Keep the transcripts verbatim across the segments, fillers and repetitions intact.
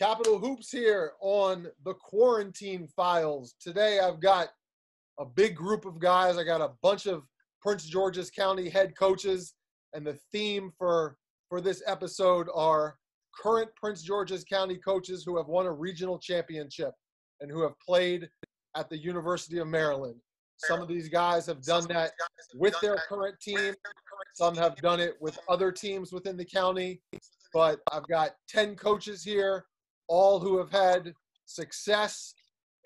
Capital Hoops here on the Quarantine Files. Today I've got a big group of guys. I got a bunch of Prince George's County head coaches, and the theme for, for this episode are current Prince George's County coaches who have won a regional championship and who have played at the University of Maryland. Some of these guys have done that with their current team. Some have done it with other teams within the county. But I've got ten coaches here, all who have had success.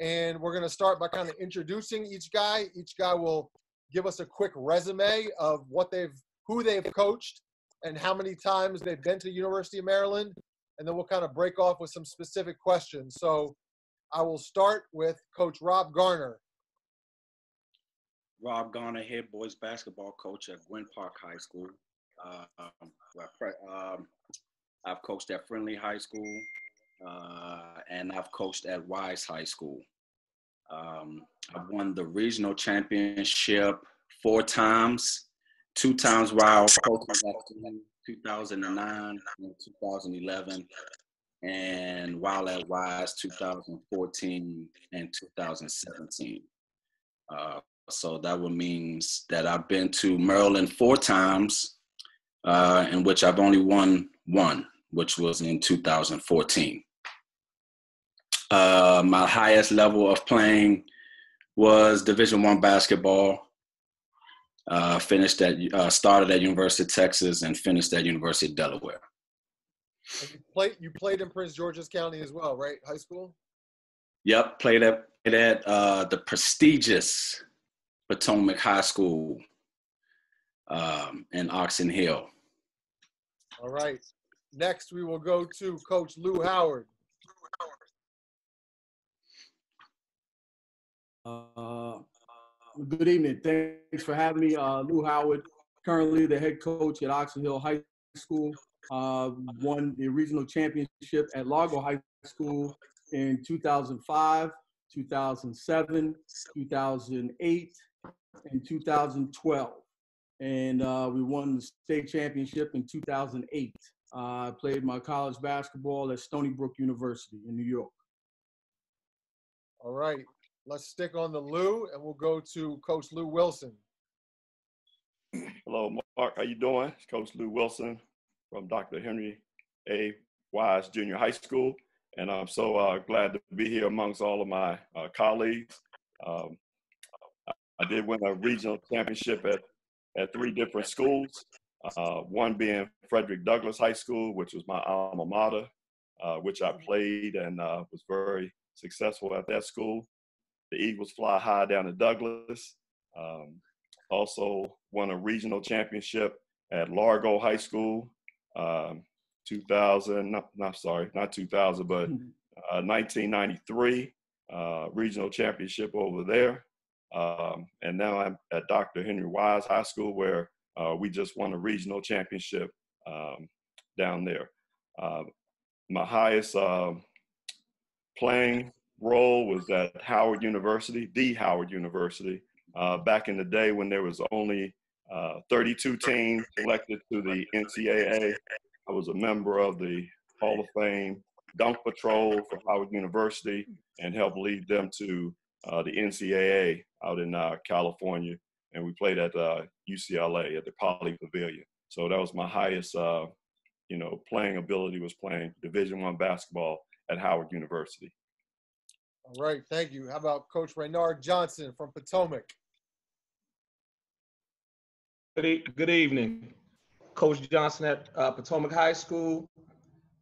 And we're going to start by kind of introducing each guy. Each guy will give us a quick resume of what they've, who they've coached and how many times they've been to the University of Maryland. And then we'll kind of break off with some specific questions. So I will start with Coach Rob Garner. Rob Garner, head boys basketball coach at Gwynn Park High School. Uh, um, I've coached at Friendly High School. Uh, and I've coached at Wise High School. Um, I've won the regional championship four times, two times while coaching in two thousand nine and two thousand eleven, and while at Wise two thousand fourteen and two thousand seventeen. Uh, so that would mean that I've been to Maryland four times, uh, in which I've only won one, which was in two thousand fourteen. Uh, my highest level of playing was Division One basketball. Uh, finished at, uh, started at University of Texas and finished at University of Delaware. You played, you played in Prince George's County as well, right? High school? Yep, played at, played at uh, the prestigious Potomac High School um, in Oxon Hill. All right. Next, we will go to Coach Lew Howard. Uh, good evening. Thanks for having me. Uh, Lew Howard, currently the head coach at Oxon Hill High School, uh, won the regional championship at Largo High School in two thousand five, two thousand seven, two thousand eight, and two thousand twelve. And uh, we won the state championship in two thousand eight. I uh, played my college basketball at Stony Brook University in New York. All right, let's stick on the Lou, and we'll go to Coach Lou Wilson. Hello, Mark. How you doing? It's Coach Lou Wilson from Doctor Henry A. Wise Junior High School, and I'm so uh, glad to be here amongst all of my uh, colleagues. Um, I did win a regional championship at, at three different schools. Uh, one being Frederick Douglass High School, which was my alma mater, uh, which I played and uh, was very successful at that school. The Eagles fly high down at Douglass. Um, also won a regional championship at Largo High School, um, two thousand, not, not sorry, not two thousand, but uh, nineteen ninety-three, uh, regional championship over there. Um, and now I'm at Doctor Henry Wise High School, where Uh, we just won a regional championship um, down there. Uh, my highest uh, playing role was at Howard University, the Howard University, uh, back in the day when there was only uh, thirty-two teams elected to the N C A A. I was a member of the Hall of Fame Dunk Patrol for Howard University and helped lead them to uh, the N C A A out in uh, California. And we played at uh, U C L A at the Poly Pavilion. So that was my highest, uh, you know, playing ability, was playing Division I basketball at Howard University. All right, thank you. How about Coach Renard Johnson from Potomac? Good, e good evening. Coach Johnson at uh, Potomac High School.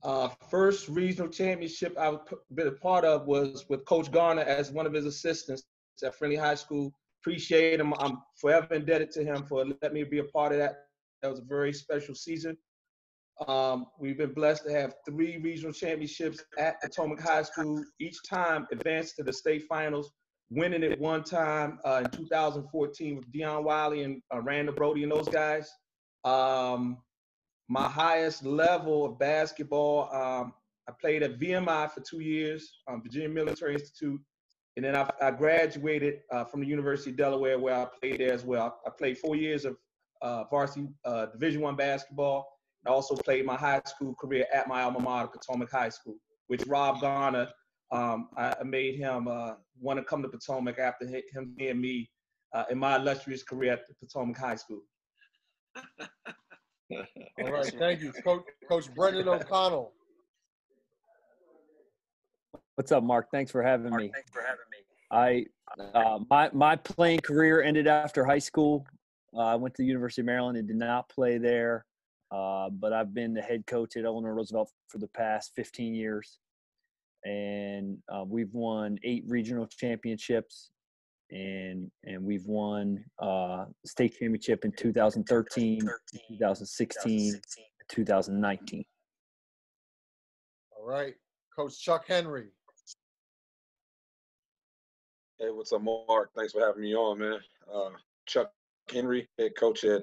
Uh, first regional championship I've been a part of was with Coach Garner as one of his assistants at Friendly High School. Appreciate him. I'm forever indebted to him for letting me be a part of that. That was a very special season. Um, we've been blessed to have three regional championships at Potomac High School, each time advanced to the state finals, winning it one time uh, in two thousand fourteen with Deion Wiley and uh, Randall Brody and those guys. Um, my highest level of basketball, um, I played at V M I for two years, um, Virginia Military Institute. And then I, I graduated uh, from the University of Delaware, where I played there as well. I played four years of uh, varsity uh, Division I basketball. I also played my high school career at my alma mater, Potomac High School, which Rob Garner, um, I made him uh, want to come to Potomac after him and me uh, in my illustrious career at Potomac High School. All right, thank you. Coach, Coach Brendan O'Connell. What's up, Mark? Thanks for having Mark, me. Thanks for having me. I uh, my my playing career ended after high school. Uh, I went to the University of Maryland and did not play there, uh, but I've been the head coach at Eleanor Roosevelt for the past fifteen years, and uh, we've won eight regional championships, and and we've won uh, state championship in two thousand thirteen, two thousand sixteen, two thousand nineteen. All right, Coach Chuck Henry. Hey, what's up, Mark? Thanks for having me on, man. Uh, Chuck Henry, head coach at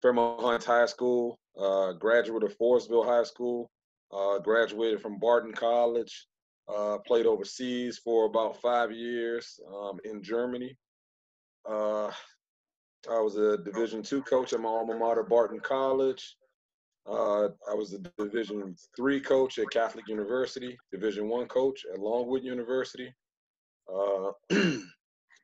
Fairmont Heights High School, uh, graduate of Forestville High School, uh, graduated from Barton College, uh, played overseas for about five years um, in Germany. Uh, I was a Division two coach at my alma mater, Barton College. Uh, I was a Division three coach at Catholic University, Division one coach at Longwood University. Uh,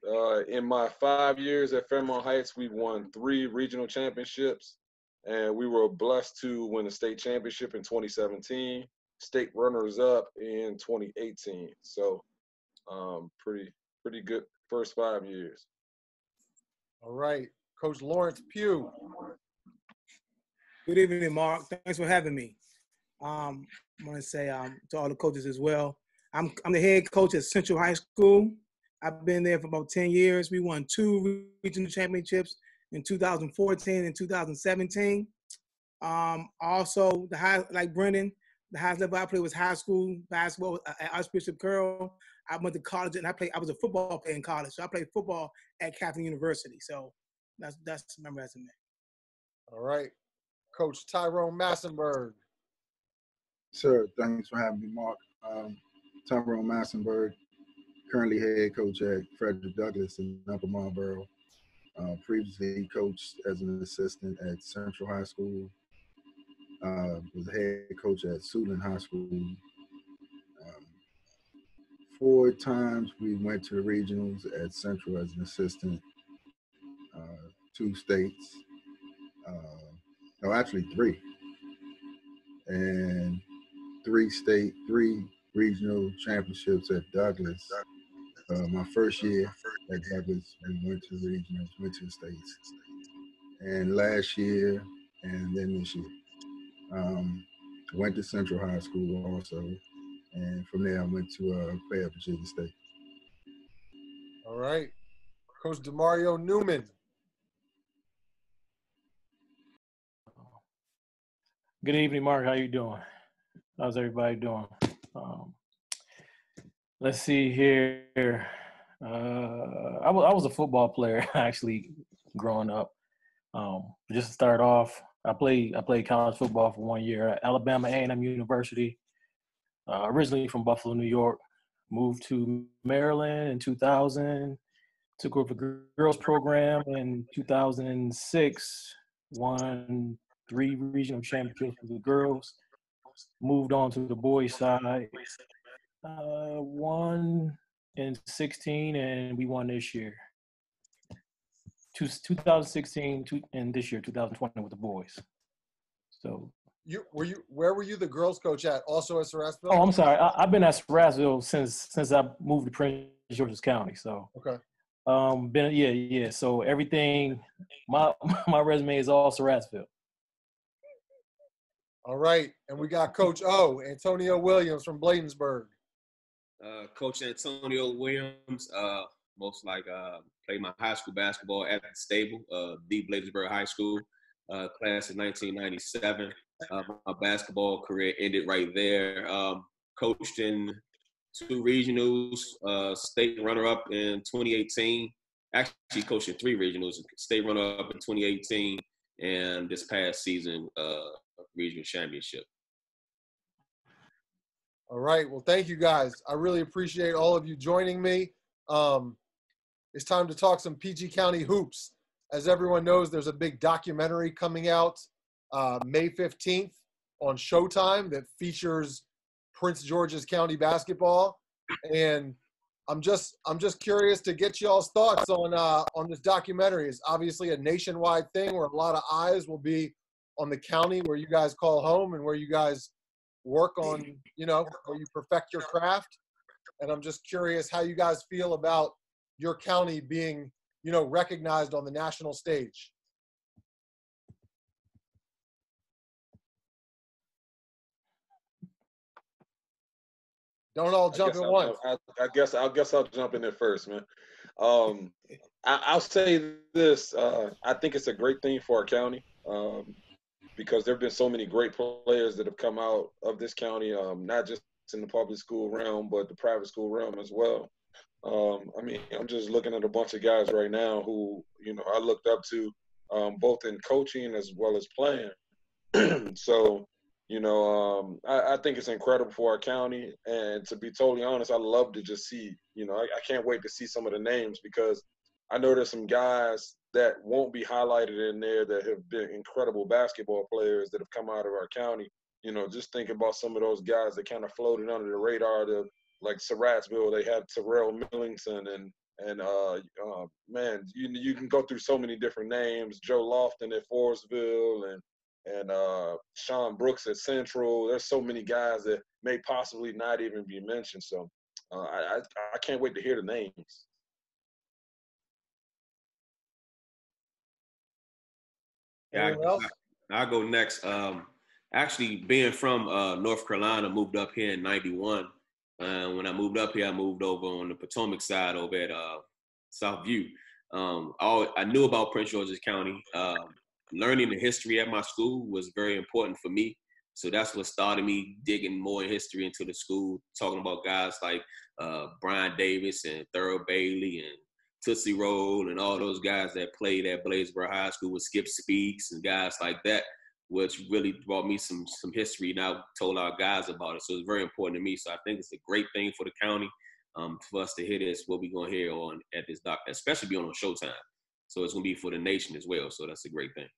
uh, in my five years at Fairmont Heights, we won three regional championships, and we were blessed to win the state championship in twenty seventeen, state runners-up in twenty eighteen. So, um, pretty pretty good first five years. All right, Coach Lawrence Pugh. Good evening, Mark. Thanks for having me. Um, I want to say um, to all the coaches as well. I'm, I'm the head coach at Central High School. I've been there for about ten years. We won two regional championships in two thousand fourteen and two thousand seventeen. Um, also, the high, like Brendan, the highest level I played was high school basketball at Archbishop Carroll. I went to college and I played. I was a football player in college, so I played football at Catholic University. So that's that's my resume. All right, Coach Tyrone Massenburg. Sir, thanks for having me, Mark. Um, Tyrone Massenburg, currently head coach at Frederick Douglass in Upper Marlboro. Uh, previously coached as an assistant at Central High School. Uh, was head coach at Suitland High School. Um, four times we went to the regionals at Central as an assistant. Uh, two states. Uh, no, actually three. And three state, three regional championships at Douglass. Uh, my first year at Douglass, we went to regionals, went to the states. And last year, and then this year. Um, went to Central High School also. And from there, I went to uh, play at Virginia State. All right. Coach DeMario Newman. Good evening, Mark. How you doing? How's everybody doing? Um, let's see here. Uh, I, w I was a football player actually growing up. Um, just to start off, I played I played college football for one year at Alabama A and M University. Uh, originally from Buffalo, New York, moved to Maryland in two thousand. Took over the girls program in two thousand six. Won three regional championships for the girls. Moved on to the boys' side, uh, won in sixteen, and we won this year. Two, two thousand sixteen, two, and this year, two thousand twenty, with the boys. So, you were you? Where were you the girls' coach at? Also at Surrattsville? Oh, I'm sorry. I, I've been at Surrattsville since since I moved to Prince George's County. So, okay. Um, been yeah, yeah. So everything, my my resume is all Surrattsville. All right, and we got Coach O, Antonio Williams from Bladensburg. Uh, Coach Antonio Williams, uh, most like uh, played my high school basketball at the stable, uh, the Bladensburg High School, uh, class of nineteen ninety-seven. Uh, my basketball career ended right there. Um, coached in two regionals, uh, state runner-up in twenty eighteen. Actually coached in three regionals, state runner-up in twenty eighteen, and this past season, uh, regional championship. All right. Well, thank you guys. I really appreciate all of you joining me. Um, it's time to talk some P G County hoops. As everyone knows, there's a big documentary coming out uh, May fifteenth on Showtime that features Prince George's County basketball. And I'm just I'm just curious to get y'all's thoughts on uh, on this documentary. It's obviously a nationwide thing where a lot of eyes will be on the county where you guys call home and where you guys work on, you know, where you perfect your craft. And I'm just curious how you guys feel about your county being, you know, recognized on the national stage. Don't all jump at once. I, I guess I guess I'll jump in there first, man. Um, I, I'll say this: uh, I think it's a great thing for our county um, because there have been so many great players that have come out of this county, um, not just in the public school realm, but the private school realm as well. Um, I mean, I'm just looking at a bunch of guys right now who, you know, I looked up to um, both in coaching as well as playing. So. You know, um, I, I think it's incredible for our county. And to be totally honest, I love to just see, you know, I, I can't wait to see some of the names because I know there's some guys that won't be highlighted in there that have been incredible basketball players that have come out of our county. You know, just think about some of those guys that kind of floated under the radar to, like Surrattsville, they have Terrell Millington and, and uh, uh, man, you, you can go through so many different names, Joe Lofton at Forestville and, and uh, Sean Brooks at Central. There's so many guys that may possibly not even be mentioned. So uh, I, I can't wait to hear the names. Yeah, I, I'll go next. Um, actually, being from uh, North Carolina, moved up here in ninety-one. Uh, when I moved up here, I moved over on the Potomac side over at uh, Southview. Um, I, I knew about Prince George's County. Uh, Learning the history at my school was very important for me. So that's what started me digging more in history into the school, talking about guys like uh, Brian Davis and Thurl Bailey and Tootsie Roll and all those guys that played at Bladensburg High School with Skip Speaks and guys like that, which really brought me some, some history and I told our guys about it. So it's very important to me. So I think it's a great thing for the county um, for us to hear this, what we're going to hear on at this doc, especially being on Showtime. So it's going to be for the nation as well. So that's a great thing.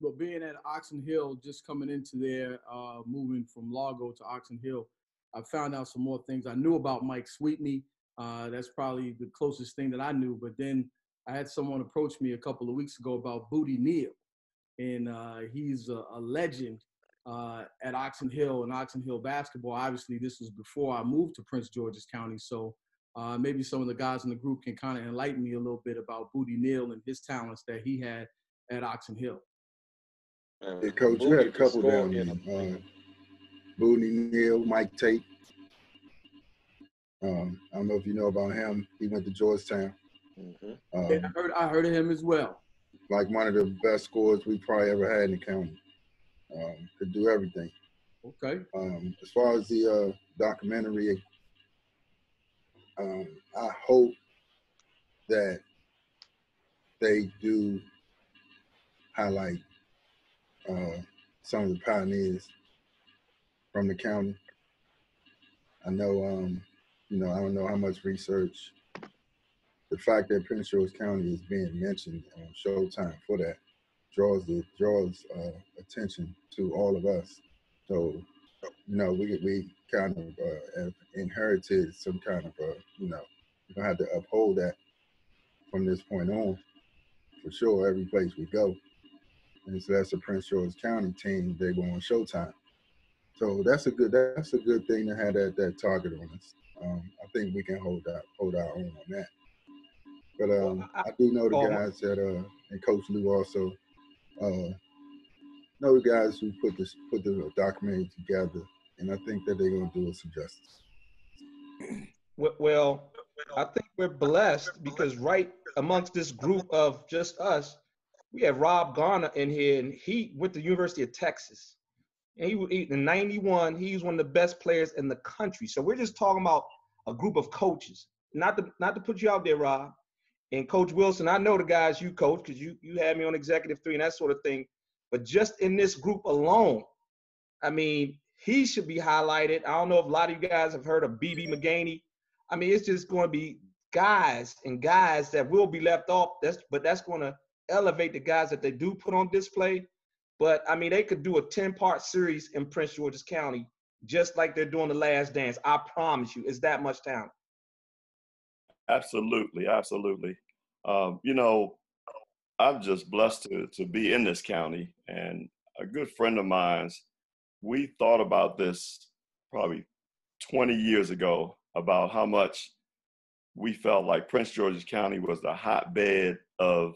But being at Oxon Hill, just coming into there, uh, moving from Largo to Oxon Hill, I found out some more things. I knew about Mike Sweetney. Uh, that's probably the closest thing that I knew. But then I had someone approach me a couple of weeks ago about Booty Neal. And uh, he's a, a legend uh, at Oxon Hill and Oxon Hill basketball. Obviously, this was before I moved to Prince George's County. So uh, maybe some of the guys in the group can kind of enlighten me a little bit about Booty Neal and his talents that he had at Oxon Hill. Hey, Coach, Booty, you had a couple down here. Uh, Booty Neal, Mike Tate. Um, I don't know if you know about him. He went to Georgetown. Mm-hmm. um, yeah, I heard, I heard of him as well. Like one of the best scorers we probably ever had in the county. Um, could do everything. Okay. Um, as far as the uh, documentary, um, I hope that they do highlight Uh, some of the pioneers from the county. I know, um, you know, I don't know how much research. The fact that Prince George's County is being mentioned on Showtime for that draws the draws uh, attention to all of us. So, you know, we we kind of uh, have inherited some kind of, uh, you know, we're gonna have to uphold that from this point on for sure. Every place we go. And so that's the Prince George's County team. They were on Showtime, so that's a good that's a good thing to have that that target on us. Um, I think we can hold that hold our own on that. But um, well, I, I do know the oh, guys that uh, and Coach Lew also uh, know the guys who put this put the documentary together, and I think that they're gonna do us some justice. Well, I think we're blessed because right amongst this group of just us. We had Rob Garner in here, and he went to the University of Texas. And he, he in ninety-one, he was one of the best players in the country. So we're just talking about a group of coaches. Not to not to put you out there, Rob. And Coach Wilson, I know the guys you coach because you, you had me on Executive Three and that sort of thing. But just in this group alone, I mean, he should be highlighted. I don't know if a lot of you guys have heard of B B McGaney. I mean, it's just going to be guys and guys that will be left off. That's but that's going to elevate the guys that they do put on display, But I mean, they could do a ten part series in Prince George's County, just like they're doing The Last Dance. I promise you, it's that much talent. Absolutely, absolutely. Um, you know, I'm just blessed to, to be in this county. And a good friend of mine, we thought about this probably twenty years ago, about how much we felt like Prince George's County was the hotbed of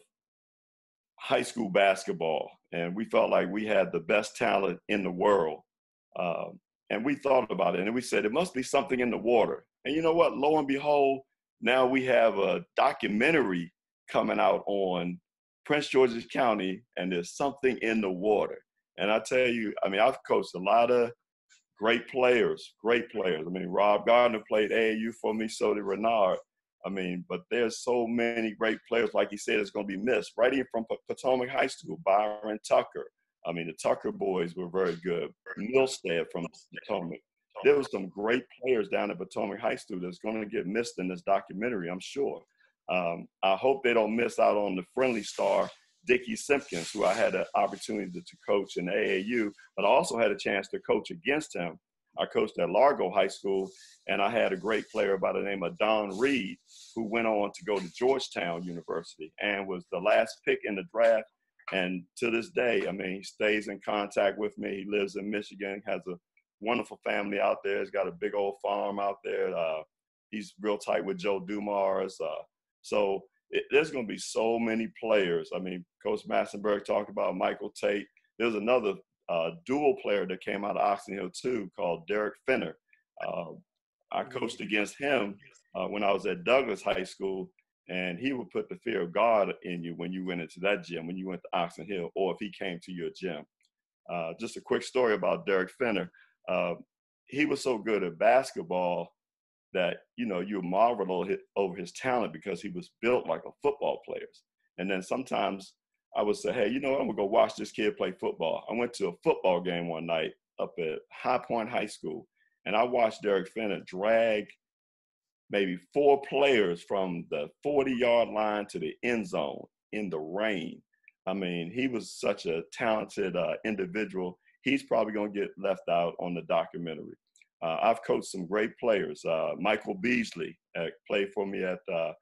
high school basketball. And we felt like we had the best talent in the world. Um, and we thought about it, and we said, it must be something in the water. And you know what? Lo and behold, now we have a documentary coming out on Prince George's County, and there's something in the water. And I tell you, I mean, I've coached a lot of great players, great players. I mean, Rob Garner played A A U for me, so did Renard. I mean, but there's so many great players, like he said, it's going to be missed. Right here from Potomac High School, Byron Tucker. I mean, the Tucker boys were very good. Milstead from Potomac. There were some great players down at Potomac High School that's going to get missed in this documentary, I'm sure. Um, I hope they don't miss out on the friendly star, Dickie Simpkins, who I had an opportunity to, to coach in A A U, but I also had a chance to coach against him. I coached at Largo High School, and I had a great player by the name of Don Reed, who went on to go to Georgetown University and was the last pick in the draft. And to this day, I mean, he stays in contact with me. He lives in Michigan, has a wonderful family out there. He's got a big old farm out there. Uh, he's real tight with Joe Dumars. Uh, so it, there's going to be so many players. I mean, Coach Massenburg talked about Michael Tate. There's another uh, dual player that came out of Oxon Hill too called Derek Finner. Uh, I coached against him uh, when I was at Douglass High School, and he would put the fear of God in you when you went into that gym, when you went to Oxon Hill, or if he came to your gym. Uh, just a quick story about Derek Finner. Uh, he was so good at basketball that, you know, you marveled over his talent because he was built like a football player. And then sometimes I would say, hey, you know what, I'm going to go watch this kid play football. I went to a football game one night up at High Point High School, and I watched Derek Finner drag maybe four players from the forty yard line to the end zone in the rain. I mean, he was such a talented uh, individual. He's probably going to get left out on the documentary. Uh, I've coached some great players. Uh, Michael Beasley uh, played for me at uh,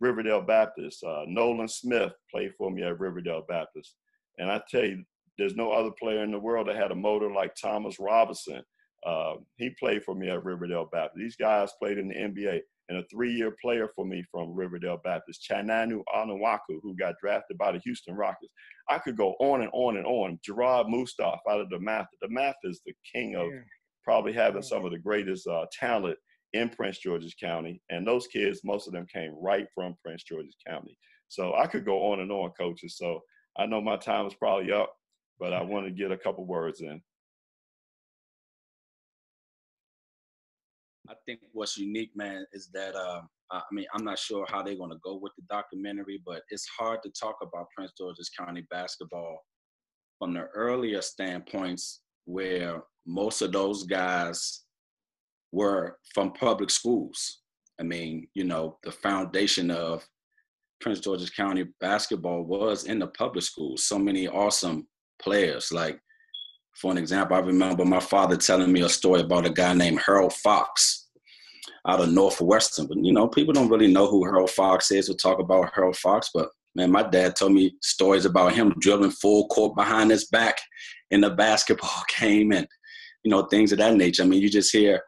Riverdale Baptist. Uh, Nolan Smith played for me at Riverdale Baptist. And I tell you, there's no other player in the world that had a motor like Thomas Robinson. Uh, he played for me at Riverdale Baptist. These guys played in the N B A. And a three year player for me from Riverdale Baptist, Chinanu Onuwaku, who got drafted by the Houston Rockets. I could go on and on and on. Gerard Mustaf out of DeMatha. DeMatha is the king of probably having some of the greatest uh, talent in Prince George's County. And those kids, most of them came right from Prince George's County. So I could go on and on, coaches. So I know my time is probably up, but I want to get a couple words in. I think what's unique, man, is that, uh, I mean, I'm not sure how they're going to go with the documentary, but it's hard to talk about Prince George's County basketball from the earlier standpoints where most of those guys were from public schools. I mean, you know, the foundation of Prince George's County basketball was in the public schools. So many awesome players. Like, for an example, I remember my father telling me a story about a guy named Harold Fox out of Northwestern. But, you know, people don't really know who Harold Fox is. We'll talk about Harold Fox. But, man, my dad told me stories about him dribbling full court behind his back in a basketball game and, you know, things of that nature. I mean, you just hear,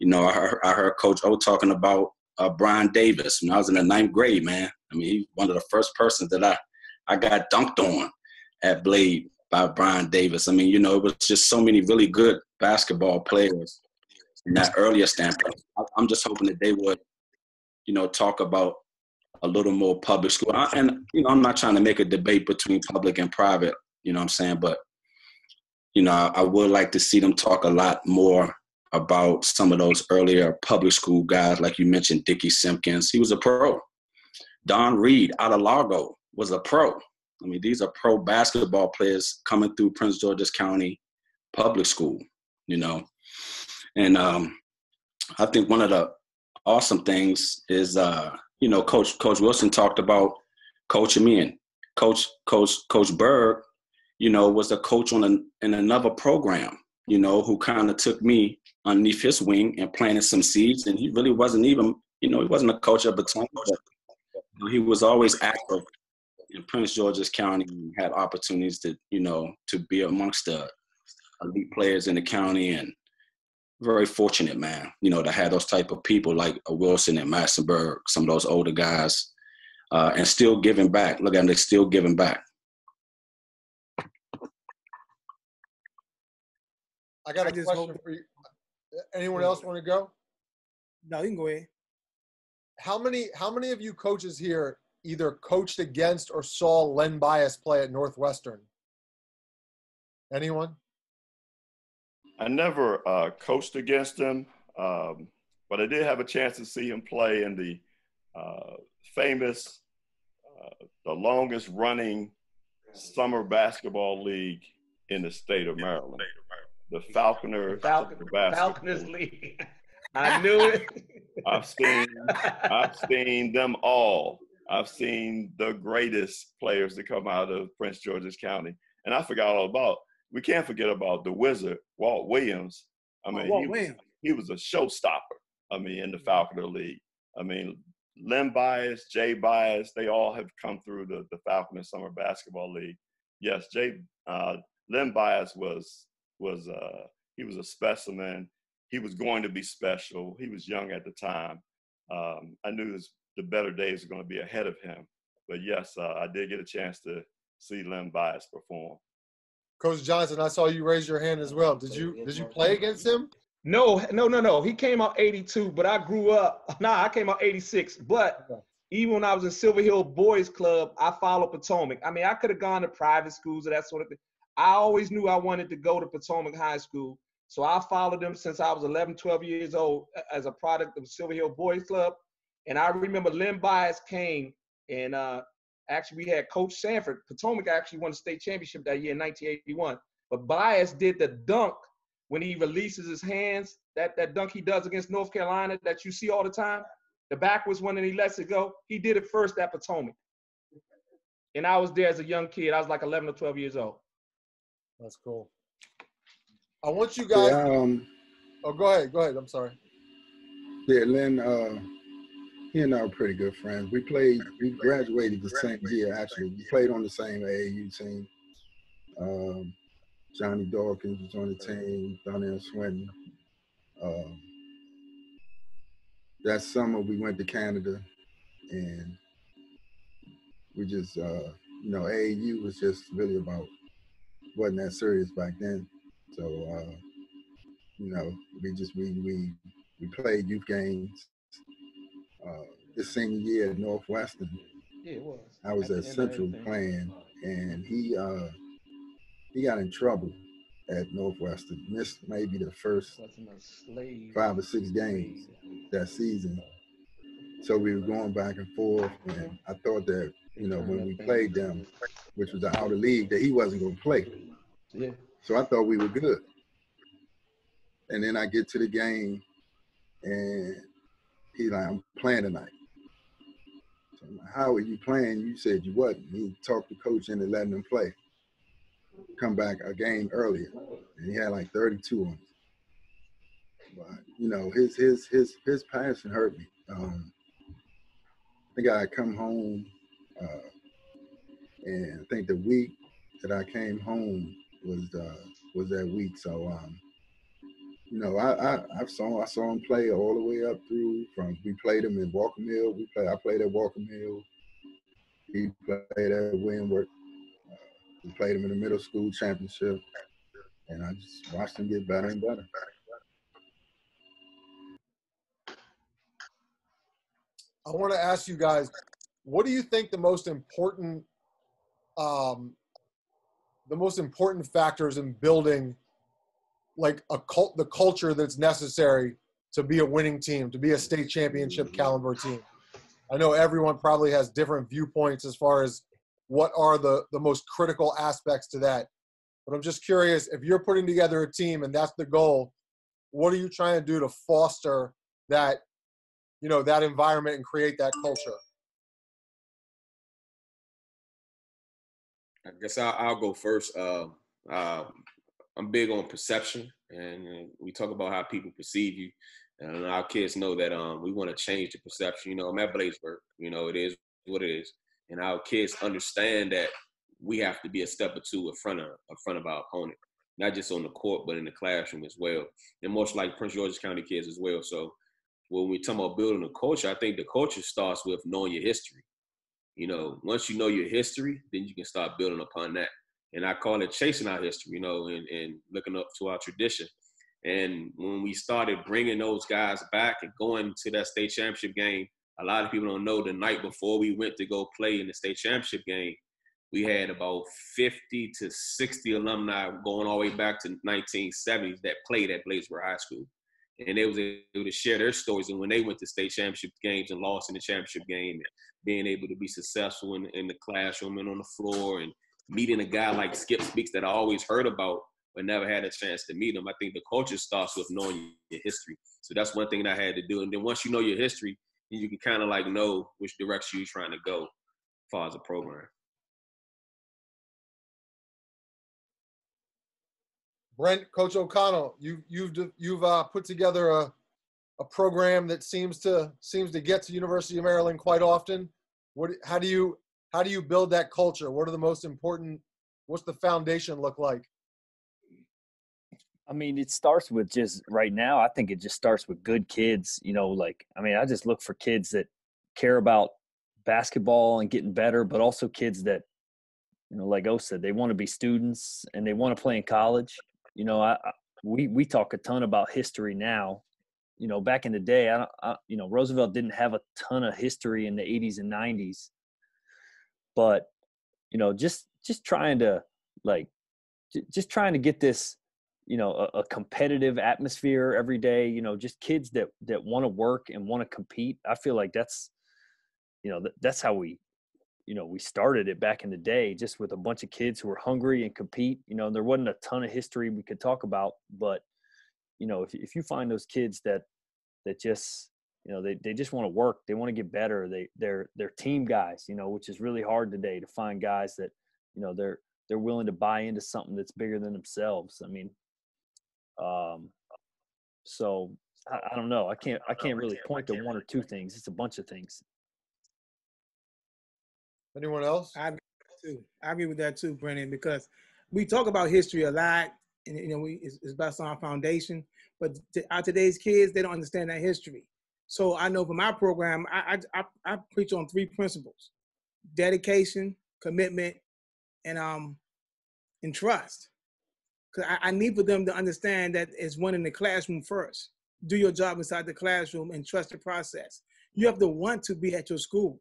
you know, I heard, I heard Coach O talking about uh, Brian Davis when I was in the ninth grade, man. I mean, he was one of the first persons that I, I got dunked on at Blade. By Brian Davis. I mean, you know, it was just so many really good basketball players in that earlier standpoint. I'm just hoping that they would, you know, talk about a little more public school. And, you know, I'm not trying to make a debate between public and private, you know what I'm saying? But, you know, I would like to see them talk a lot more about some of those earlier public school guys. Like you mentioned, Dickie Simpkins, he was a pro. Don Reed out of Largo was a pro. I mean, these are pro basketball players coming through Prince George's County Public School, you know. And um, I think one of the awesome things is, uh, you know, Coach Coach Wilson talked about coaching me, and Coach Coach Coach Berg, you know, was a coach on an, in another program, you know, who kind of took me underneath his wing and planted some seeds. And he really wasn't even, you know, he wasn't a coach at Baton, but you know, he was always active in Prince George's County and had opportunities to, you know, to be amongst the elite players in the county. And very fortunate, man, you know, to have those type of people like Wilson and Massenburg, some of those older guys, uh, and still giving back. Look at them, they're still giving back. I got a question for you. Anyone else want to go? No, you can go ahead. How many, how many of you coaches here either coached against or saw Len Bias play at Northwestern? Anyone? I never uh, coached against him, um, but I did have a chance to see him play in the uh, famous, uh, the longest running summer basketball league in the state of Maryland. The Falconers, Falcon, Falconers League. I knew it. I've seen, I've seen them all. I've seen the greatest players that come out of Prince George's County, and I forgot all about. We can't forget about the wizard Walt Williams. I mean, oh, he, was, he was a showstopper. I mean, in the Falconer League. I mean, Len Bias, Jay Bias, they all have come through the the Falconer Summer Basketball League. Yes, Jay uh, Len Bias was. was uh he was a specimen. He was going to be special. He was young at the time. um I knew this, the better days are going to be ahead of him, but yes, uh, I did get a chance to see Len Bias perform. Coach Johnson, I saw you raise your hand as well. Did you did you play against him? No no no no he came out eighty-two, but I grew up nah I came out eighty-six, but even when I was in Silver Hill Boys Club, I followed Potomac. I mean, I could have gone to private schools or that sort of thing. I always knew I wanted to go to Potomac High School, so I followed them since I was eleven, twelve years old as a product of Silver Hill Boys Club. And I remember Len Bias came, and uh, actually we had Coach Sanford. Potomac actually won the state championship that year in nineteen eighty-one. But Bias did the dunk when he releases his hands, that, that dunk he does against North Carolina that you see all the time, the backwards one, and he lets it go. He did it first at Potomac. And I was there as a young kid. I was like eleven or twelve years old. That's cool. I want you guys. Yeah, um, oh, go ahead. Go ahead. I'm sorry. Yeah, Len, uh, he and I are pretty good friends. We played, we graduated the same year, actually. We played on the same A A U team. Um, Johnny Dawkins was on the team, Donnell Swinton. Um, that summer, we went to Canada, and we just, uh, you know, A A U was just really about, wasn't that serious back then. So, uh, you know, we just, we we, we played youth games. Uh, this senior year at Northwestern, yeah, it was. I was at, at Central playing, and he uh, he got in trouble at Northwestern. Missed maybe the first five or six games that season. So we were going back and forth, and I thought that, you know, when we played them, which was the outer league, that he wasn't going to play. Yeah. So I thought we were good. And then I get to the game, and he's like, I'm playing tonight. So I'm like, how are you playing? You said you wasn't. He talked the coach into letting him play. Come back a game earlier, and he had like thirty-two on him. But, you know, his, his, his, his passion hurt me. Um, I think I come home, Uh, and I think the week that I came home was uh, was that week. So um, you know, I, I I saw I saw him play all the way up through. From we played him in Walker Mill. We played I played at Walker Mill. He played at Williamsburg. Uh, we played him in the middle school championship, and I just watched him get better and better. I want to ask you guys, what do you think the most important, um, the most important factors in building, like a cult, the culture that's necessary to be a winning team, to be a state championship caliber team? I know everyone probably has different viewpoints as far as what are the the most critical aspects to that, but I'm just curious, if you're putting together a team and that's the goal, what are you trying to do to foster that, you know, that environment and create that culture? I guess I'll, I'll go first. Uh, uh, I'm big on perception, and we talk about how people perceive you. And our kids know that um, we want to change the perception. You know, I'm at Bladensburg. You know, it is what it is. And our kids understand that we have to be a step or two in front of, in front of our opponent, not just on the court, but in the classroom as well. And most like Prince George's County kids as well. So when we talk about building a culture, I think the culture starts with knowing your history. You know, once you know your history, then you can start building upon that. And I call it chasing our history, you know, and, and looking up to our tradition. And when we started bringing those guys back and going to that state championship game, a lot of people don't know, the night before we went to go play in the state championship game, we had about fifty to sixty alumni going all the way back to nineteen seventies that played at Bladensburg High School. And they was able to share their stories. And when they went to state championship games and lost in the championship game, and being able to be successful in, in the classroom and on the floor, and meeting a guy like Skip Speaks that I always heard about but never had a chance to meet him. I think the culture starts with knowing your history. So that's one thing that I had to do. And then once you know your history, you can kind of like know which direction you're trying to go as far as a program. Brent, Coach O'Connell, you, you've you've uh, put together a a program that seems to seems to get to University of Maryland quite often. What? How do you how do you build that culture? What are the most important? What's the foundation look like? I mean, it starts with just right now. I think it just starts with good kids. You know, like I mean, I just look for kids that care about basketball and getting better, but also kids that, you know, like O said, they want to be students and they want to play in college. You know, I, I we we talk a ton about history now. You know, back in the day, I, I you know Roosevelt didn't have a ton of history in the eighties and nineties, but you know, just just trying to like, j- just trying to get this, you know, a, a competitive atmosphere every day. You know, just kids that that want to work and want to compete. I feel like that's, you know, th- that's how we. You know, we started it back in the day just with a bunch of kids who were hungry and compete. You know, and there wasn't a ton of history we could talk about, but, you know, if if you find those kids that that just, you know, they, they just want to work, they want to get better, they they're they're team guys, you know, which is really hard today to find guys that, you know, they're they're willing to buy into something that's bigger than themselves. I mean, um, so I, I don't know. I can't I can't really point to one or two things. It's a bunch of things. Anyone else? I agree with that too. I agree with that too, Brendan, because we talk about history a lot, and you know, we it's, it's based on our foundation. But to, our today's kids, they don't understand that history. So I know from my program, I I, I preach on three principles: dedication, commitment, and um, and trust. Because I, I need for them to understand that it's one in the classroom first. Do your job inside the classroom and trust the process. You have to want to be at your school.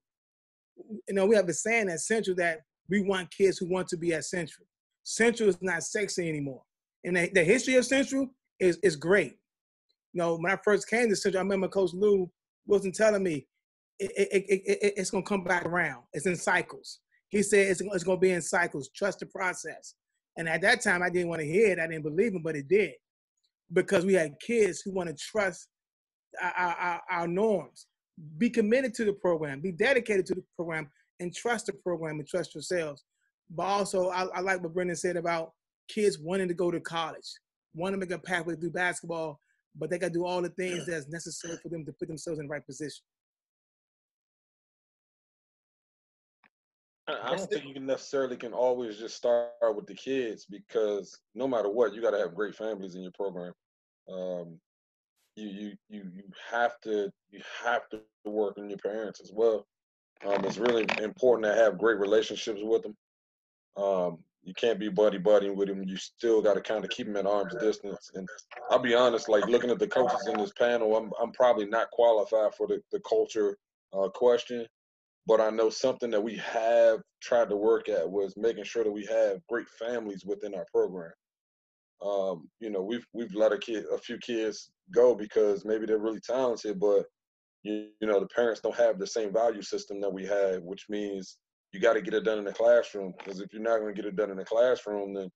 You know, we have a saying at Central that we want kids who want to be at Central. Central is not sexy anymore. And the, the history of Central is, is great. You know, when I first came to Central, I remember Coach Lew Wilson telling me, it, it, it, it, it's going to come back around. It's in cycles. He said it's, it's going to be in cycles. Trust the process. And at that time, I didn't want to hear it. I didn't believe him, but it did. Because we had kids who want to trust our, our, our norms. Be committed to the program, be dedicated to the program, and trust the program and trust yourselves. But also, I, I like what Brendan said about kids wanting to go to college, want to make a pathway through basketball, but they got to do all the things that's necessary for them to put themselves in the right position. I don't think you can necessarily can always just start with the kids, because no matter what, you got to have great families in your program. Um, You, you you you have to you have to work on your parents as well. Um, it's really important to have great relationships with them. Um, you can't be buddy buddy with them. You still got to kind of keep them at arm's distance. And I'll be honest, like looking at the coaches in this panel, I'm I'm probably not qualified for the the culture uh, question, but I know something that we have tried to work at was making sure that we have great families within our program. Um, you know, we've we've let a kid, a few kids go because maybe they're really talented, but you, you know, the parents don't have the same value system that we have, which means you got to get it done in the classroom. Because if you're not going to get it done in the classroom, then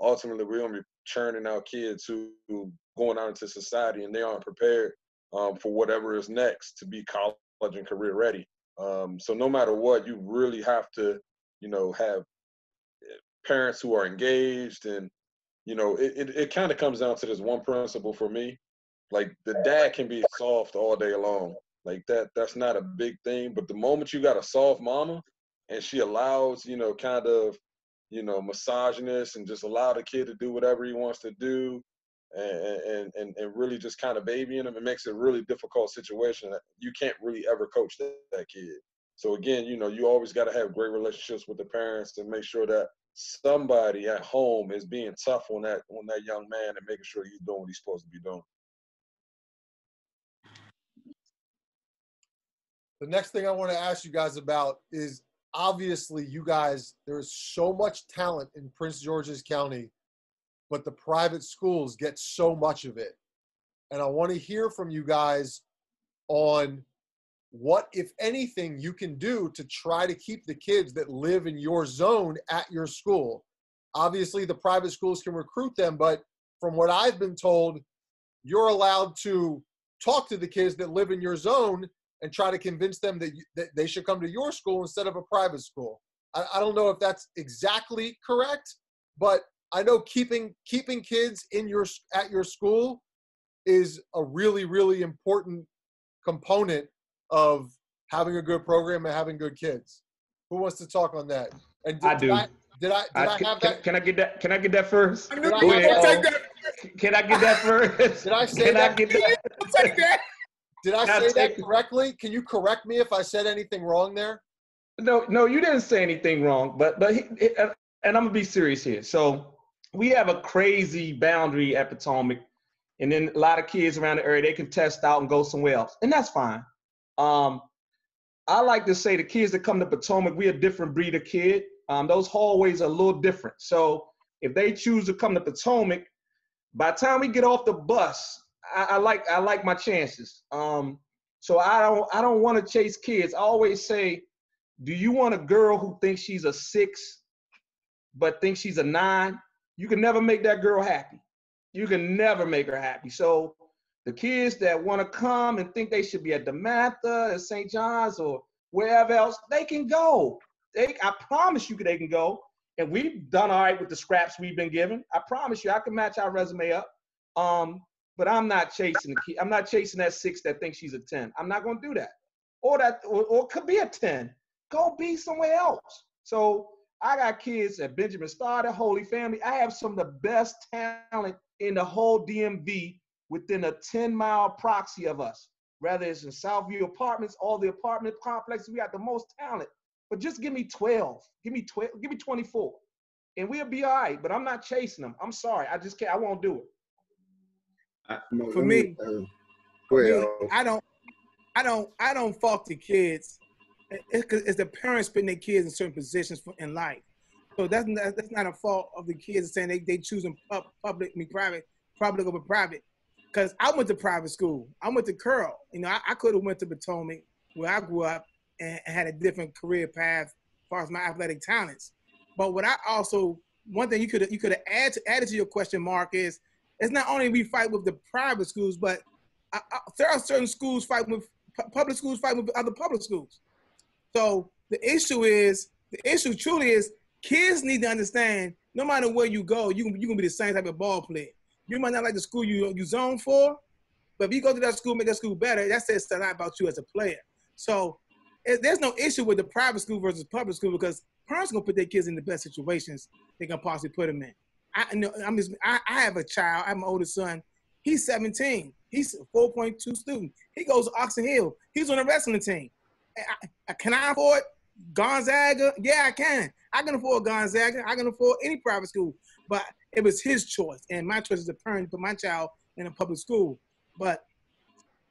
ultimately we're going to be churning out kids who, who going out into society and they aren't prepared um, for whatever is next to be college and career ready. Um, so no matter what, you really have to, you know, have parents who are engaged. And, you know, it, it, it kind of comes down to this one principle for me. Like, the dad can be soft all day long. Like, that that's not a big thing. But the moment you got a soft mama and she allows, you know, kind of, you know, misogynist and just allow the kid to do whatever he wants to do, and and and really just kind of babying him, it makes it a really difficult situation. You can't really ever coach that, that kid. So again, you know, you always got to have great relationships with the parents to make sure that somebody at home is being tough on that on that young man and making sure he's doing what he's supposed to be doing. The next thing I want to ask you guys about is, obviously, you guys, there is so much talent in Prince George's County, but the private schools get so much of it. And I want to hear from you guys on what, if anything, you can do to try to keep the kids that live in your zone at your school. Obviously, the private schools can recruit them, but from what I've been told, you're allowed to talk to the kids that live in your zone and try to convince them that, you, that they should come to your school instead of a private school. I, I don't know if that's exactly correct, but I know keeping keeping kids in your at your school is a really, really important component of having a good program and having good kids. Who wants to talk on that? And did, I do. Did I did I, did I, I have can, that? Can I get that? Can I get that first? I I get that. Can I get that first? Did I say can that? I get that? I'll take that. Did I say that correctly? Can you correct me if I said anything wrong there? No, no, you didn't say anything wrong. But but it, and I'm gonna be serious here. So we have a crazy boundary at Potomac, and then a lot of kids around the area, they can test out and go somewhere else, and that's fine. Um, I like to say the kids that come to Potomac, we're a different breed of kid. Um, those hallways are a little different. So if they choose to come to Potomac, by the time we get off the bus, I, I like I like my chances. Um, so I don't I don't want to chase kids. I always say, do you want a girl who thinks she's a six, but thinks she's a nine? You can never make that girl happy. You can never make her happy. So the kids that want to come and think they should be at DeMatha, at Saint John's, or wherever else, they can go. They, I promise you they can go. And we've done all right with the scraps we've been given. I promise you, I can match our resume up. Um, But I'm not chasing the kid. I'm not chasing that six that thinks she's a ten. I'm not going to do that. Or that, or, or could be a ten. Go be somewhere else. So I got kids at Benjamin Starr, Holy Family. I have some of the best talent in the whole D M V within a ten mile proxy of us. Whether it's in Southview Apartments, all the apartment complexes, we got the most talent. But just give me twelve. Give me twelve. Give me twenty-four, and we'll be all right. But I'm not chasing them. I'm sorry. I just can't. I won't do it. I, for me, uh, for me I don't, I don't, I don't fault the kids. It's, it's the parents putting their kids in certain positions for, in life. So that's not, that's not a fault of the kids saying they they choosing pub, public, I mean private, public over private. Because I went to private school. I went to Curl. You know, I, I could have went to Potomac where I grew up and, and had a different career path as far as my athletic talents. But what I also, one thing you could you could have add to, added to your question, Mark, is, it's not only we fight with the private schools, but I, I, there are certain schools fight with public schools, fight with other public schools. So the issue is, the issue truly is, kids need to understand, no matter where you go, you you gonna be the same type of ball player. You might not like the school you you zone for, but if you go to that school, make that school better, that says a lot about you as a player. So it, there's no issue with the private school versus public school because parents gonna put their kids in the best situations they can possibly put them in. I know I'm just I, I have a child. I have my oldest son. He's seventeen. He's a four point two student. He goes to Oxon Hill. He's on a wrestling team. I, I, can I afford Gonzaga? Yeah, I can. I can afford Gonzaga. I can afford any private school. But it was his choice, and my choice as a parent to put my child in a public school. But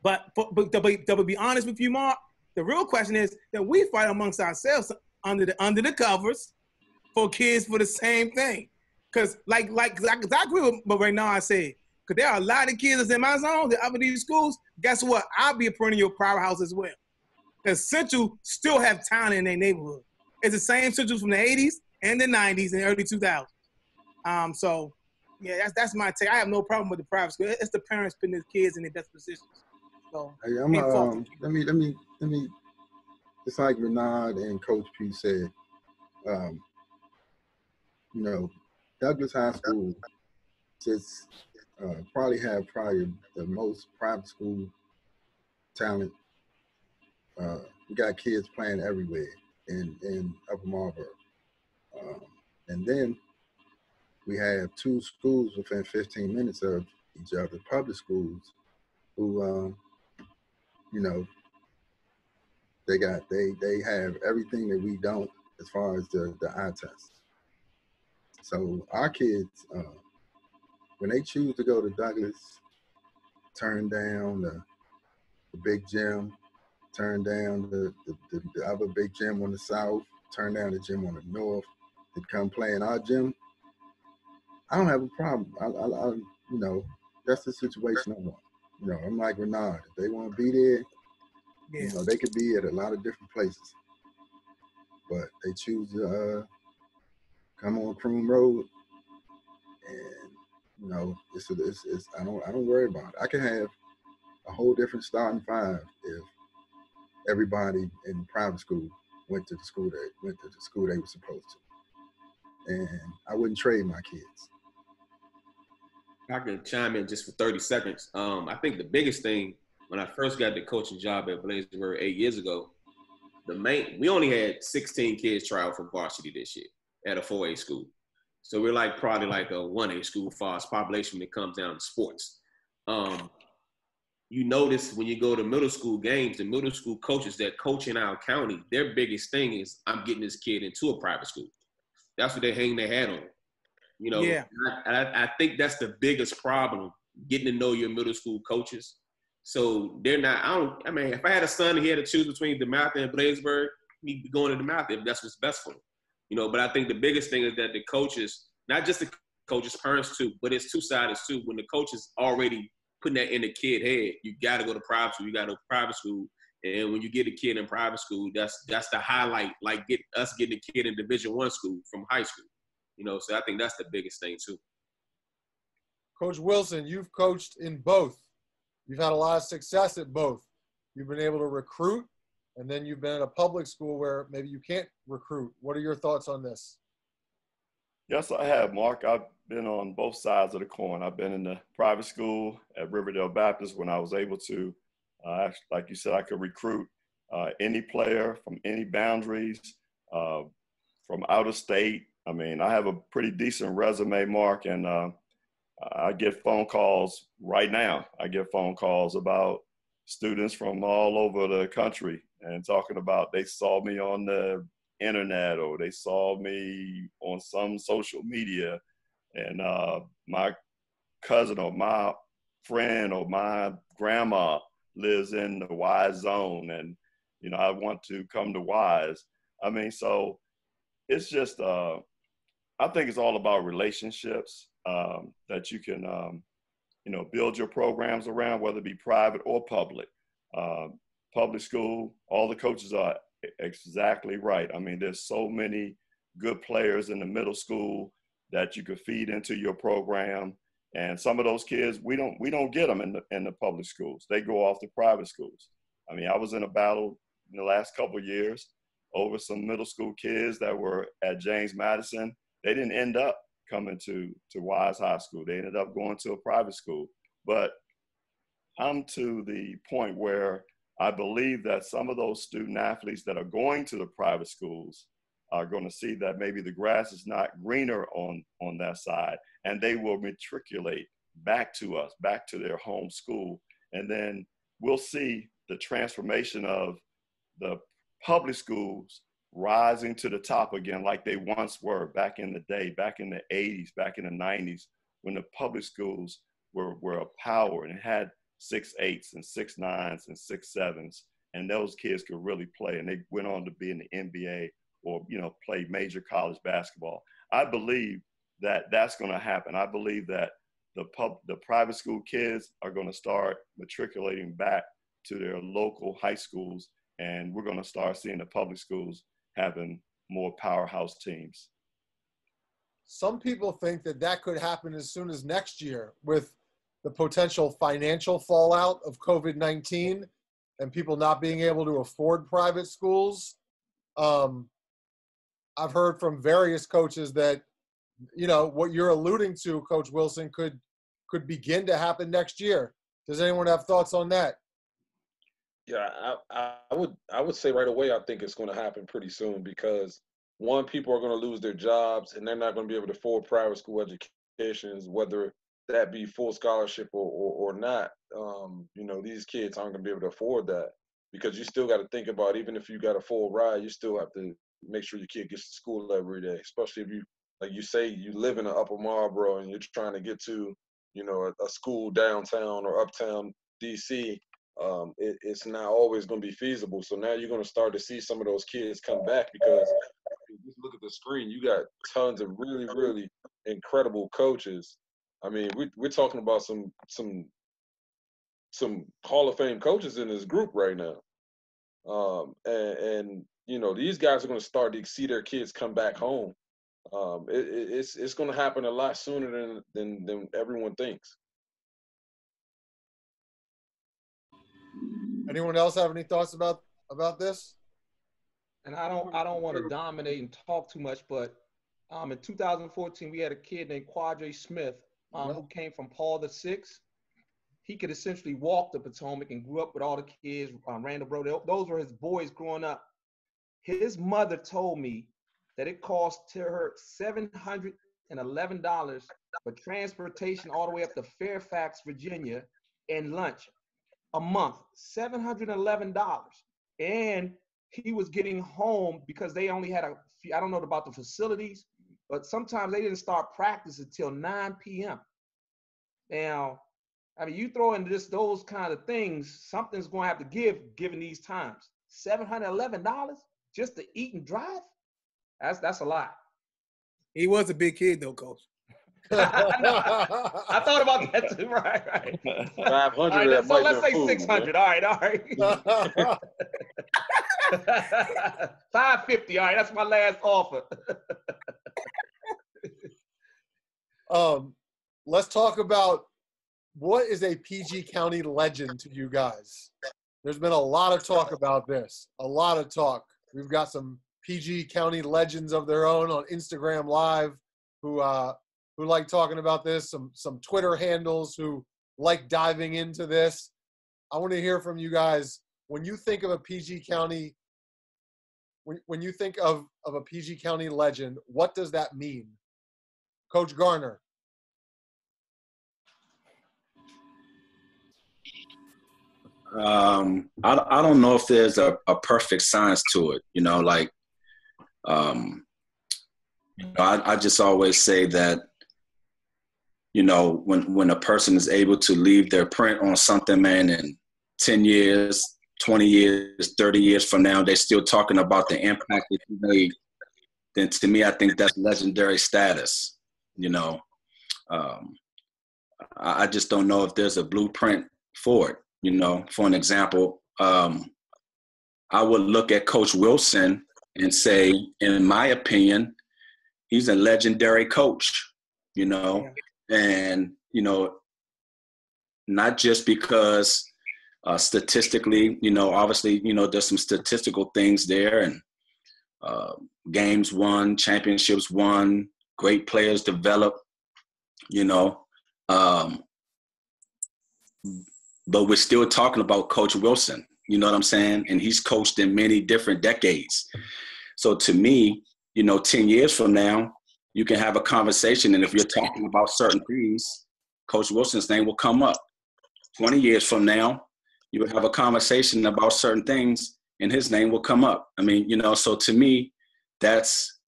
but but, but, but to be honest with you, Mark, the real question is that we fight amongst ourselves under the under the covers for kids for the same thing. Cause like like cause I, cause I agree with what Renard said. Cause there are a lot of kids that's in my zone that other these schools. Guess what? I'll be a part of your private house as well. Cause Central still have talent in their neighborhood. It's the same Central from the eighties and the nineties and the early two thousands. Um, so yeah, that's that's my take. I have no problem with the private school. It's the parents putting their kids in their best positions. So hey, I'm, um, let me let me let me. It's like Renard and Coach P said. Um, you know, Douglass High School just uh, probably have probably the most private school talent. Uh, we got kids playing everywhere in, in Upper Marlboro. Um, and then we have two schools within fifteen minutes of each other, public schools, who, um, you know, they got, they they have everything that we don't as far as the, the eye test. So our kids, uh, when they choose to go to Douglass, turn down the, the big gym, turn down the, the, the, the other big gym on the south, turn down the gym on the north, to come play in our gym, I don't have a problem. I, I, I you know, that's the situation I want. You know, I'm like Renard. If they want to be there, yeah. You know, they could be at a lot of different places, but they choose to uh, come on Croom Road, and you know, it's, it's it's I don't I don't worry about it. I can have a whole different starting five if everybody in private school went to the school that went to the school they were supposed to, and I wouldn't trade my kids. I can chime in just for thirty seconds. Um, I think the biggest thing when I first got the coaching job at Bladensburg eight years ago, the main we only had sixteen kids try out for varsity this year at a four A school. So we're like probably like a one A school for as population when it comes down to sports. Um, you notice when you go to middle school games, the middle school coaches that coach in our county, their biggest thing is I'm getting this kid into a private school. That's what they hang their hat on. You know, yeah. I, I, I think that's the biggest problem, getting to know your middle school coaches. So they're not, I don't, I mean, if I had a son and he had to choose between DeMatha and Bladensburg, he'd be going to DeMatha if that's what's best for him. You know, but I think the biggest thing is that the coaches, not just the coaches, parents too, but it's two-sided too. When the coach is already putting that in the kid head, you got to go to private school, you got to go to private school. And when you get a kid in private school, that's that's the highlight, like get us getting a kid in Division One school from high school. You know, so I think that's the biggest thing too. Coach Wilson, you've coached in both. You've had a lot of success at both. You've been able to recruit, and then you've been at a public school where maybe you can't recruit. What are your thoughts on this? Yes, I have, Mark. I've been on both sides of the coin. I've been in the private school at Riverdale Baptist when I was able to, uh, like you said, I could recruit uh, any player from any boundaries, uh, from out of state. I mean, I have a pretty decent resume, Mark, and uh, I get phone calls right now. I get phone calls about students from all over the country and talking about they saw me on the internet or they saw me on some social media, and uh, my cousin or my friend or my grandma lives in the Wise zone, and, you know, I want to come to Wise. I mean, so it's just uh, – I think it's all about relationships um, that you can, um, you know, build your programs around, whether it be private or public. Uh, public school, all the coaches are exactly right. I mean, there's so many good players in the middle school that you could feed into your program. And some of those kids, we don't, we don't get them in the, in the public schools. They go off to private schools. I mean, I was in a battle in the last couple of years over some middle school kids that were at James Madison. They didn't end up coming to, to Wise High School. They ended up going to a private school. But I'm to the point where I believe that some of those student athletes that are going to the private schools are going to see that maybe the grass is not greener on, on that side, and they will matriculate back to us, back to their home school. And then we'll see the transformation of the public schools rising to the top again like they once were back in the day, back in the eighties, back in the nineties, when the public schools were, were a power and had six eights and six nines and six sevens, and those kids could really play, and they went on to be in the N B A or, you know, play major college basketball. I believe that that's going to happen. I believe that the pub, the private school kids are going to start matriculating back to their local high schools, and we're going to start seeing the public schools having more powerhouse teams. Some people think that that could happen as soon as next year with the potential financial fallout of COVID nineteen and people not being able to afford private schools. Um, I've heard from various coaches that you know, what you're alluding to, Coach Wilson, could could begin to happen next year. Does anyone have thoughts on that? Yeah, I, I would I would say right away I think it's going to happen pretty soon because, one, people are going to lose their jobs and they're not going to be able to afford private school educations, whether that be full scholarship or, or, or not. Um, you know, these kids aren't going to be able to afford that because you still got to think about, even if you got a full ride, you still have to make sure your kid gets to school every day, especially if you, like you say, you live in the upper Marlboro and you're trying to get to, you know, a, a school downtown or uptown D C, um, it, it's not always going to be feasible. So now you're going to start to see some of those kids come back because if you look at the screen, you got tons of really, really incredible coaches. I mean, we, we're talking about some some some Hall of Fame coaches in this group right now. Um, and, and, you know, these guys are going to start to see their kids come back home. Um, it, it's it's going to happen a lot sooner than, than, than everyone thinks. Anyone else have any thoughts about about this? And I don't I don't want to dominate and talk too much, but um, in two thousand fourteen we had a kid named Quadre Smith um, mm-hmm. who came from Paul the Sixth. He could essentially walk the Potomac and grew up with all the kids. Um, Randall Broder, those were his boys growing up. His mother told me that it cost to her seven hundred eleven dollars for transportation all the way up to Fairfax, Virginia, and lunch a month, seven hundred eleven dollars. And he was getting home because they only had a few, I don't know about the facilities, but sometimes they didn't start practice until nine p m Now, I mean, you throw in just those kind of things, something's gonna have to give, given these times. seven hundred eleven dollars just to eat and drive? That's that's a lot. He was a big kid though, Coach. I, I, I thought about that too. Right, right. Five hundred. Right, so let's say six hundred. All right, all right. Five fifty. All right, that's my last offer. um, let's talk about what is a P G County legend to you guys. There's been a lot of talk about this. A lot of talk. We've got some P G County legends of their own on Instagram Live who uh, who like talking about this, some some Twitter handles who like diving into this. I want to hear from you guys. When you think of a P G County, when, when you think of, of a P G County legend, what does that mean? Coach Garner. Um, I, I don't know if there's a, a perfect science to it, you know, like, Um, you know, I, I just always say that, you know, when, when a person is able to leave their print on something, man, in ten years, twenty years, thirty years from now, they're still talking about the impact that you made, then to me, I think that's legendary status, you know. Um, I, I just don't know if there's a blueprint for it, you know. For an example, um, I would look at Coach Wilson and say, in my opinion, he's a legendary coach, you know, yeah. And, you know, not just because uh, statistically, you know, obviously, you know, there's some statistical things there and uh, games won, championships won, great players developed, you know, um, but we're still talking about Coach Wilson. You know what I'm saying? And he's coached in many different decades. So to me, you know, ten years from now, you can have a conversation. And if you're talking about certain things, Coach Wilson's name will come up. twenty years from now, you will have a conversation about certain things and his name will come up. I mean, you know, so to me, that's,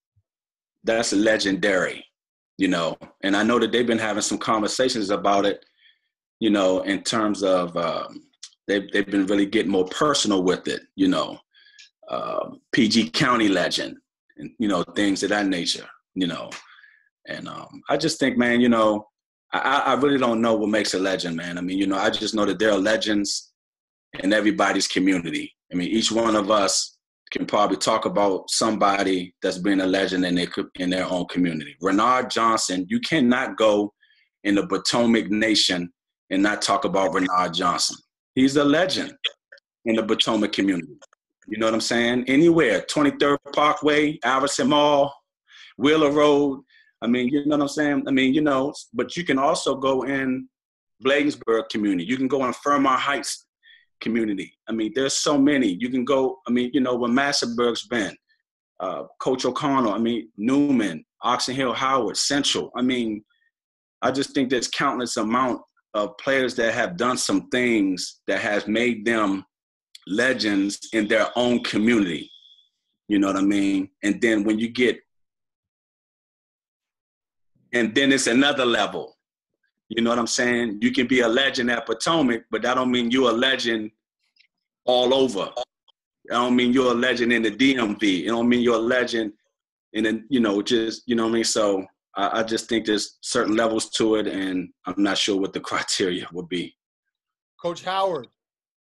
that's legendary, you know. And I know that they've been having some conversations about it, you know, in terms of um, – They've, they've been really getting more personal with it, you know, uh, P G County legend and, you know, things of that nature, you know. And um, I just think, man, you know, I, I really don't know what makes a legend, man. I mean, you know, I just know that there are legends in everybody's community. I mean, each one of us can probably talk about somebody that's been a legend in their, in their own community. Renard Johnson, you cannot go in the Potomac Nation and not talk about Renard Johnson. He's a legend in the Potomac community. You know what I'm saying? Anywhere, twenty-third Parkway, Iverson Mall, Wheeler Road. I I mean, you know what I'm saying? I mean, you know, but you can also go in Bladensburg community. You can go in Fairmont Heights community. I mean, there's so many. You can go, I mean, you know, where Massenburg's been, uh, Coach O'Connell, I mean, Newman, Oxon Hill, Howard, Central. I mean, I just think there's countless amount of players that have done some things that has made them legends in their own community. You know what I mean? And then when you get, and then it's another level. You know what I'm saying? You can be a legend at Potomac, but that don't mean you're a legend all over. I don't mean you're a legend in the D M V. It don't mean you're a legend in the, you know, just, you know what I mean? So I, I just think there's certain levels to it, and I'm not sure what the criteria would be. Coach Howard,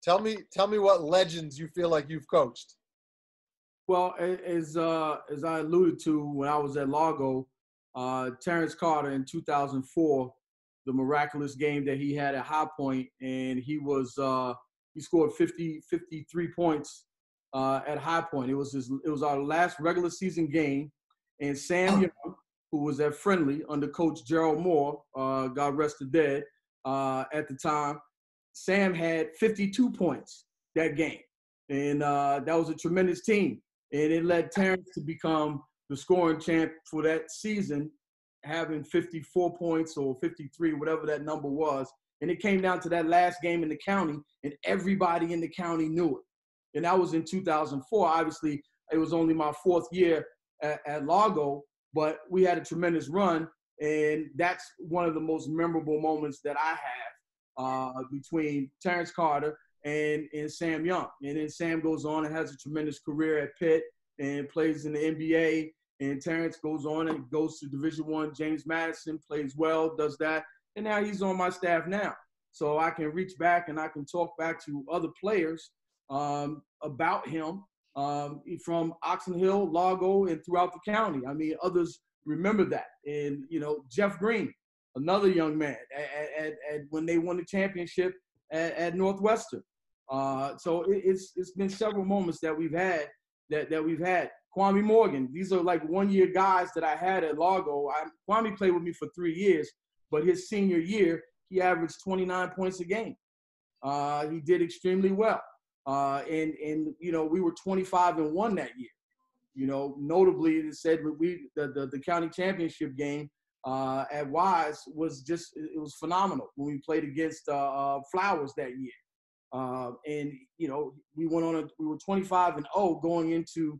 tell me, tell me what legends you feel like you've coached. Well, as, uh, as I alluded to when I was at Largo, uh, Terrence Carter in two thousand four, the miraculous game that he had at High Point, and he was uh, he scored fifty, fifty-three points uh, at High Point. It was his, it was our last regular season game, and Sam Young, who was at Friendly under Coach Gerald Moore, uh, God rest the dead, uh, at the time, Sam had fifty-two points that game, and uh, that was a tremendous team. And it led Terrence to become the scoring champ for that season, having fifty-four points or fifty-three, whatever that number was. And it came down to that last game in the county, and everybody in the county knew it. And that was in two thousand four. Obviously, it was only my fourth year at, at Largo, but we had a tremendous run. And that's one of the most memorable moments that I have uh, between Terrence Carter and, and Sam Young. And then Sam goes on and has a tremendous career at Pitt and plays in the N B A. And Terrence goes on and goes to Division I. James Madison plays well, does that. And now he's on my staff now. So I can reach back and I can talk back to other players um, about him um, from Oxon Hill, Largo, and throughout the county. I mean, others remember that. And, you know, Jeff Green, another young man, at, at, at when they won the championship at, at Northwestern. Uh, so it, it's it's been several moments that we've had, that, that we've had. Kwame Morgan, these are like one-year guys that I had at Largo. I, Kwame played with me for three years, but his senior year, he averaged twenty-nine points a game. Uh, he did extremely well. Uh, and, and, you know, we were twenty-five and one that year. You know, notably, it said we, the, the, the county championship game uh, at Wise was just, it was phenomenal when we played against uh, uh, Flowers that year. Uh, and, you know, we went on, a, we were twenty-five and oh going into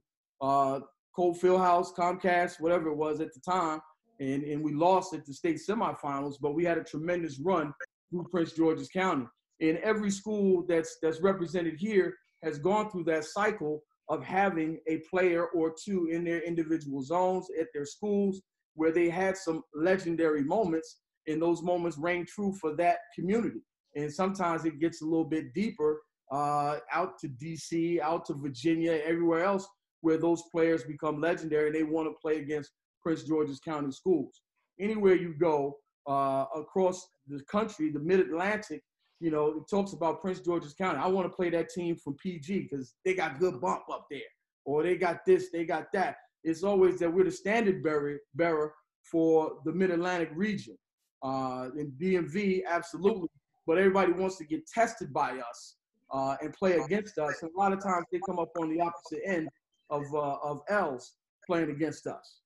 Uh, Cold Fieldhouse, Comcast, whatever it was at the time, and, and we lost at the state semifinals, but we had a tremendous run through Prince George's County. And every school that's, that's represented here has gone through that cycle of having a player or two in their individual zones at their schools where they had some legendary moments, and those moments rang true for that community. And sometimes it gets a little bit deeper uh, out to D C, out to Virginia, everywhere else, where those players become legendary and they want to play against Prince George's County schools. Anywhere you go uh, across the country, the mid-Atlantic, you know, it talks about Prince George's County. I want to play that team from P G because they got good bump up there, or they got this, they got that. It's always that we're the standard bearer, bearer for the mid-Atlantic region. Uh, in D M V, absolutely. But everybody wants to get tested by us uh, and play against us. And a lot of times they come up on the opposite end of, uh, of L's playing against us.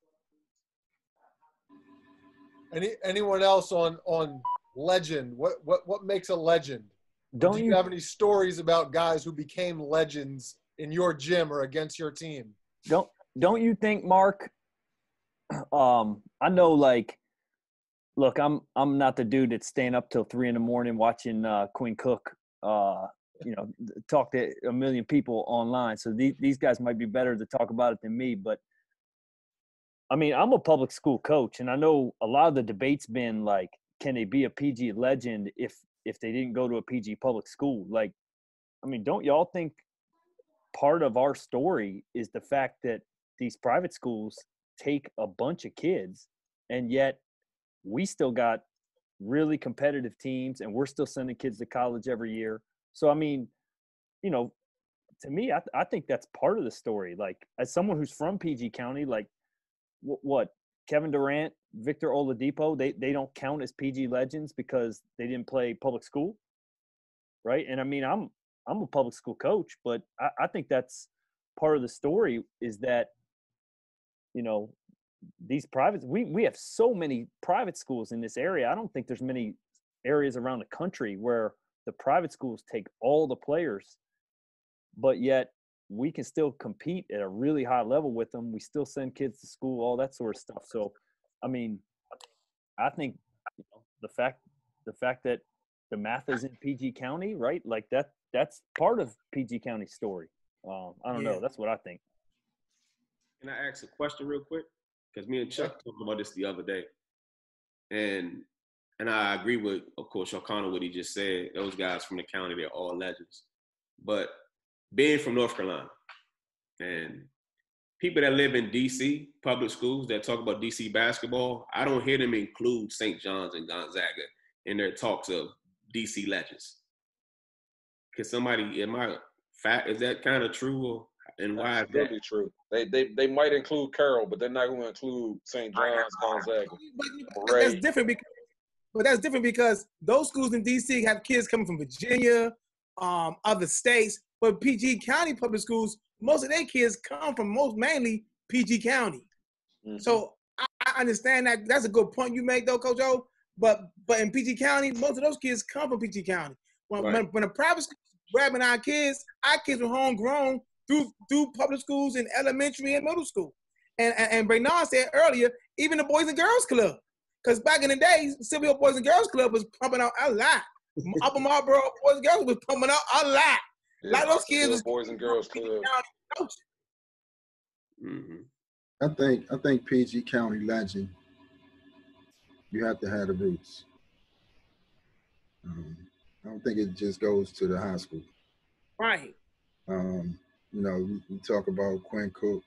Any anyone else on on legend? What what what makes a legend? Don't Do you, you have any stories about guys who became legends in your gym or against your team? Don't don't you think, Mark? Um, I know, like, look, I'm I'm not the dude that's staying up till three in the morning watching uh, Quinn Cook. Uh, you know, talk to a million people online. So these, these guys might be better to talk about it than me. But, I mean, I'm a public school coach, and I know a lot of the debate's been, like, can they be a P G legend if if they didn't go to a P G public school? Like, I mean, don't y'all think part of our story is the fact that these private schools take a bunch of kids, and yet we still got really competitive teams, and we're still sending kids to college every year? So, I mean, you know, to me, I, th I think that's part of the story. Like, as someone who's from P G County, like, wh what, Kevin Durant, Victor Oladipo, they, they don't count as P G legends because they didn't play public school, right? And, I mean, I'm I'm a public school coach, but I, I think that's part of the story is that, you know, these privates, we, we have so many private schools in this area. I don't think there's many areas around the country where the private schools take all the players, but yet we can still compete at a really high level with them. We still send kids to school, all that sort of stuff. So, I mean, I think you know, the fact the fact that DeMatha is in P G County, right? Like that that's part of P G County's story. Um, I don't yeah. know. That's what I think. Can I ask a question real quick? Because me and Chuck talked about this the other day, and and I agree with, of course, O'Connell what he just said. Those guys from the county, they're all legends, but being from North Carolina and people that live in D C, public schools that talk about D C basketball, I don't hear them include Saint John's and Gonzaga in their talks of D C legends. Can somebody, am I fat? Is that kind of true? Or, and why That's is that? Really true. They, they, they might include Carroll, but they're not going to include Saint John's, Gonzaga. But, but that's different because, but that's different because those schools in D C have kids coming from Virginia, um, other states. But P G County public schools, most of their kids come from most mainly P G County. Mm-hmm. So I, I understand that. That's a good point you make, though, Coach O. But but in P G County, most of those kids come from P G County. When right. when, when a private school is grabbing our kids, our kids were homegrown through through public schools in elementary and middle school. And and, and Bernard said earlier, even the Boys and Girls Club, because back in the day, Silvio Boys and Girls Club was pumping out a lot. Upper Marlboro Boys and Girls was pumping out a lot. Yeah, a lot of those kids was Boys and Girls Club. Mm-hmm. I think I think P G County legend, you have to have the roots. Um, I don't think it just goes to the high school. Right. Um, you know, we talk about Quinn Cook,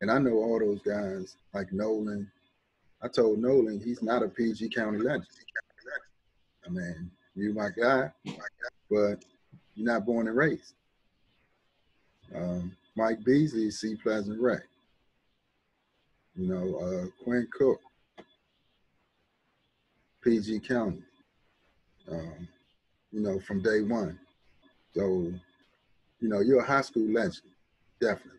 and I know all those guys like Nolan. I told Nolan he's not a P G County legend. I mean, you my guy, my guy, but you're not born and raised. Um, Mike Beasley, C. Pleasant Rec. You know, uh, Quinn Cook, P G County. Um, you know, from day one. So, you know, you're a high school legend, definitely.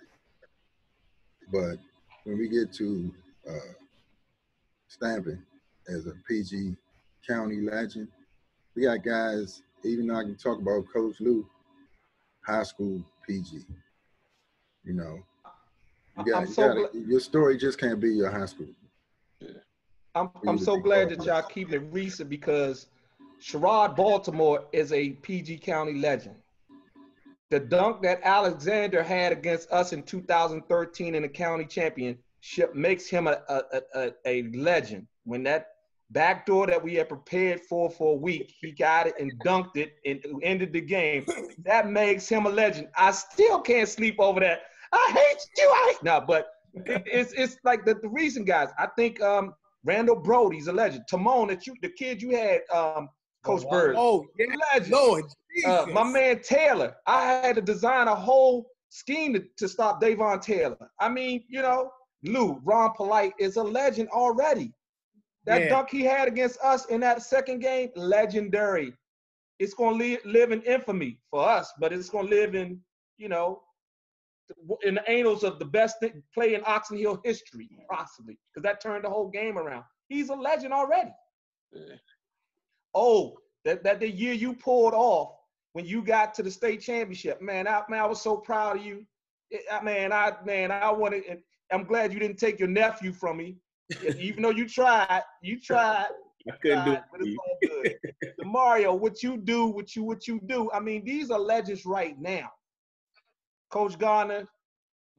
But when we get to uh, stamping as a P G County legend, we got guys. Even though I can talk about Coach Lou, high school P G, you know, you gotta, so you gotta, your story just can't be your high school. Yeah. I'm I'm so glad that y'all keeping it recent because Sherrod Baltimore is a P G County legend. The dunk that Alexander had against us in two thousand thirteen in the county championship makes him a a a, a legend. When that backdoor that we had prepared for for a week, he got it and dunked it and ended the game. That makes him a legend. I still can't sleep over that. I hate you. I hate. No, but it, it's it's like the, the reason, guys. I think um, Randall Brody's a legend. Timon, that you the kid you had, um, Coach oh, wow. Bird. Oh, yeah. Legend. Lord, uh, my man Taylor. I had to design a whole scheme to, to stop Davon Taylor. I mean, you know, Lou, Ron Polite is a legend already. That yeah. dunk he had against us in that second game, legendary. It's going to li- live in infamy for us, but it's going to live in, you know, in the annals of the best th- play in Oxon Hill history, possibly, because that turned the whole game around. He's a legend already. Yeah. Oh, that, that the year you pulled off when you got to the state championship, man, I, man, I was so proud of you. It, I, man, I, man, I wanted, and I'm glad you didn't take your nephew from me. Even though you tried, you tried. You I couldn't tried, do it. But it's all good. Mario, what you do, what you what you do. I mean, these are legends right now. Coach Garner,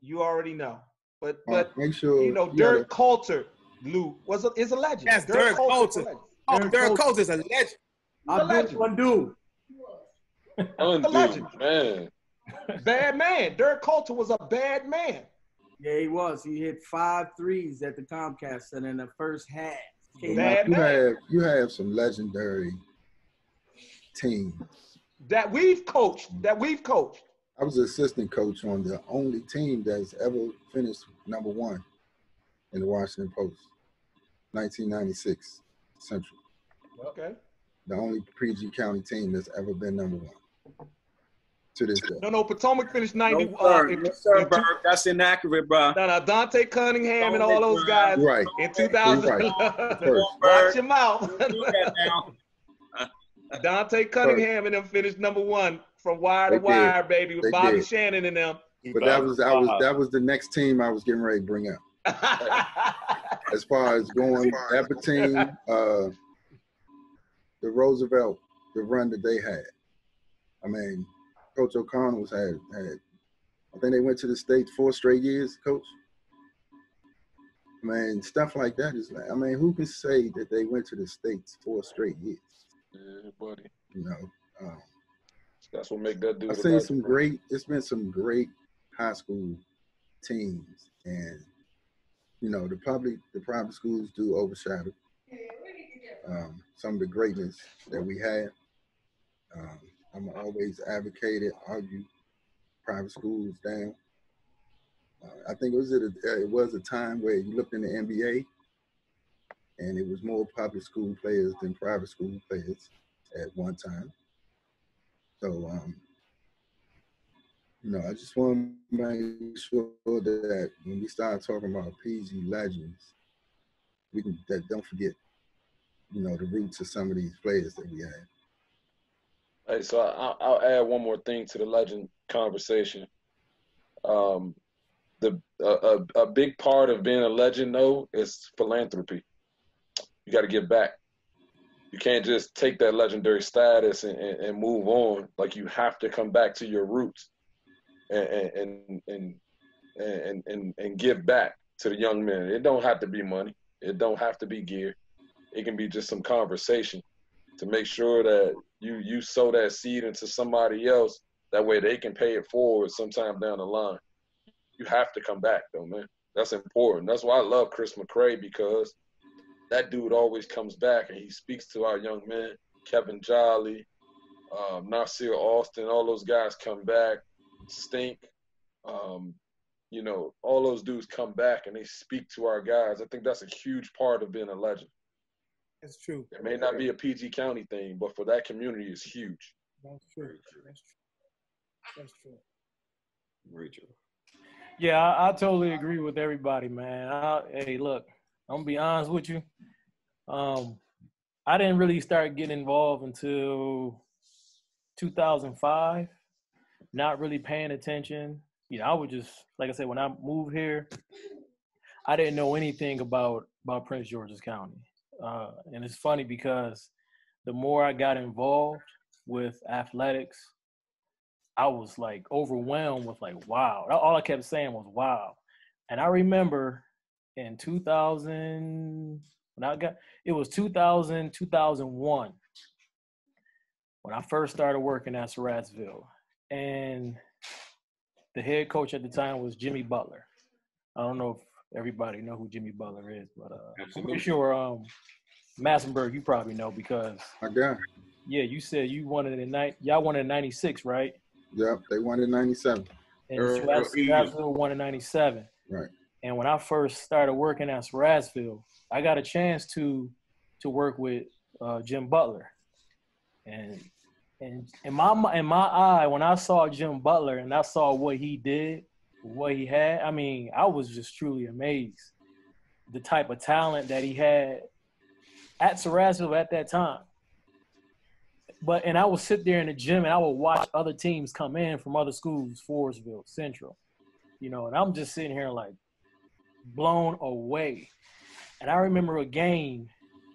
you already know. But but uh, sure you know, Dirk gotta... Coulter, Lou was a, is a legend. Yes, Dirk, Dirk Coulter. Coulter. Oh, Dirk, Dirk Coulter is a legend. A legend. Undo. Undo. A legend. Man. Bad man. Dirk Coulter was a bad man. Yeah, he was. He hit five threes at the Comcast Center in the first half. You have, you have some legendary teams that we've coached. That we've coached. I was assistant coach on the only team that's ever finished number one in the Washington Post, nineteen ninety-six, Central. Okay. The only P G County team that's ever been number one to this day. No, no, Potomac finished ninety. No, uh, in, no, sir, in two, that's inaccurate, bro. No, no, Dante Cunningham Don't and all those guys right. in two thousand. Right. Watch him out. Dante Cunningham First. and them finished number one from wire they to did. wire, baby, with they Bobby did. Shannon and them. But that was I was that was the next team I was getting ready to bring up. As far as going Aberdeen, uh the Roosevelt, the run that they had. I mean, Coach O'Connell had had I think they went to the state four straight years, coach. I mean, stuff like that is like I mean, who can say that they went to the states four straight years? Yeah, buddy. You know, um, that's what make that dude. I've seen some great. It's been some great high school teams, and you know the public, the private schools do overshadow um, some of the greatness that we had. Um, I'm always advocated, argue private schools down. Uh, I think it was at a, it was a time where you looked in the N B A. And it was more public school players than private school players at one time. So, um, you know, I just want to make sure that when we start talking about P G legends, we can that don't forget, you know, the roots of some of these players that we had. Hey, so I, I'll add one more thing to the legend conversation. Um, the a, a big part of being a legend, though, is philanthropy. You got to give back. You can't just take that legendary status and, and, and move on. Like, you have to come back to your roots and and, and and and and give back to the young men. It don't have to be money. It don't have to be gear. It can be just some conversation to make sure that you, you sow that seed into somebody else. That way they can pay it forward sometime down the line. You have to come back, though, man. That's important. That's why I love Chris McCray, because that dude always comes back and he speaks to our young men. Kevin Jolly, um, Nasir Austin, all those guys come back. Stink, um, you know, all those dudes come back and they speak to our guys. I think that's a huge part of being a legend. That's true. It may not be a P G County thing, but for that community, it's huge. That's true. That's true. That's true. Rachel. Yeah, I, I totally agree with everybody, man. I, hey, look. I'm gonna be honest with you. Um, I didn't really start getting involved until two thousand five. Not really paying attention. You know, I would just, like I said, when I moved here, I didn't know anything about about Prince George's County. Uh, and it's funny because the more I got involved with athletics, I was like overwhelmed with like, wow. All I kept saying was wow. And I remember. In two thousand, when I got, it was two thousand, two thousand one, when I first started working at Surrattsville. And the head coach at the time was Jimmy Butler. I don't know if everybody know who Jimmy Butler is, but uh, I'm pretty sure um, Massenburg, you probably know because. I got it. Yeah, you said you won it in, y'all won it in ninety-six, right? Yep, they won in ninety-seven. And Surrattsville won in ninety-seven. Right. And when I first started working at Surrattsville, I got a chance to to work with uh, Jim Butler. And and in my in my eye, when I saw Jim Butler and I saw what he did, what he had, I mean, I was just truly amazed. The type of talent that he had at Surrattsville at that time. But and I would sit there in the gym and I would watch other teams come in from other schools, Forestville, Central, you know, and I'm just sitting here like, blown away. And I remember a game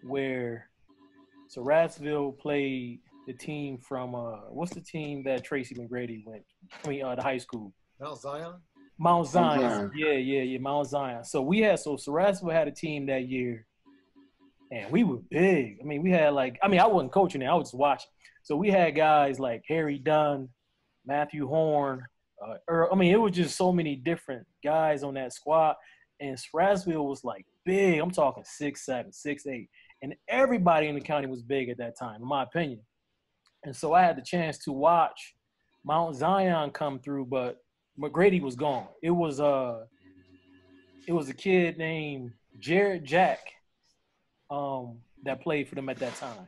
where Surrattsville played the team from uh what's the team that Tracy McGrady went I mean uh the high school Mount Zion Mount Zion, Mount Zion. yeah yeah yeah Mount Zion. So we had so Surrattsville had a team that year and we were big. I mean we had like I mean I wasn't coaching it, I was just watching. So we had guys like Harry Dunn, Matthew Horn, Uh, or, I mean, it was just so many different guys on that squad, and Surrattsville was like big. I'm talking six seven, six eight, and everybody in the county was big at that time, in my opinion. And so I had the chance to watch Mount Zion come through, but McGrady was gone. It was uh, it was a kid named Jared Jack um, that played for them at that time.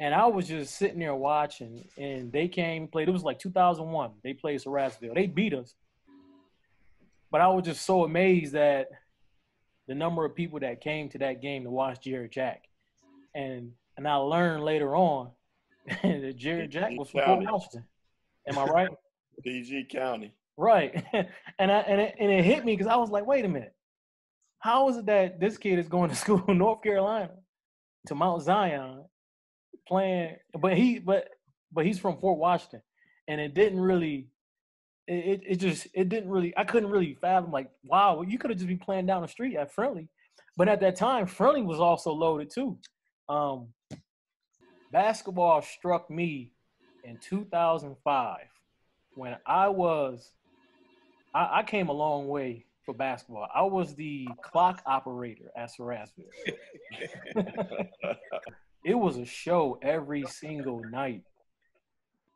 And I was just sitting there watching, and they came, played. It was like two thousand one. They played Surrattsville. They beat us. But I was just so amazed at the number of people that came to that game to watch Jared Jack. And and I learned later on that Jared Jack was from Fort Washington. Am I right? D G County. Right. and, I, and, it, and it hit me because I was like, wait a minute. How is it that this kid is going to school in North Carolina to Mount Zion playing but he but but he's from Fort Washington? And it didn't really it it just it didn't really I couldn't really fathom, like, wow, you could have just been playing down the street at Friendly. But at that time, Friendly was also loaded too. Um, basketball struck me in two thousand five when I was I, I came a long way for basketball. I was the clock operator at Surrattsville. It was a show every single night.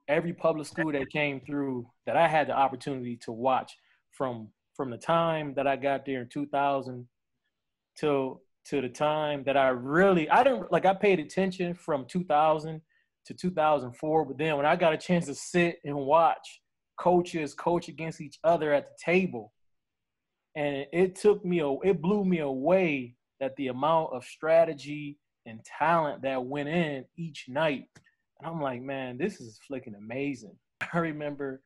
Every public school that came through that I had the opportunity to watch, from from the time that I got there in two thousand till to the time that I really I didn't like I paid attention from two thousand to two thousand four, but then when I got a chance to sit and watch coaches coach against each other at the table, and it took me it blew me away that the amount of strategy and talent that went in each night. And I'm like, man, this is flicking amazing. I remember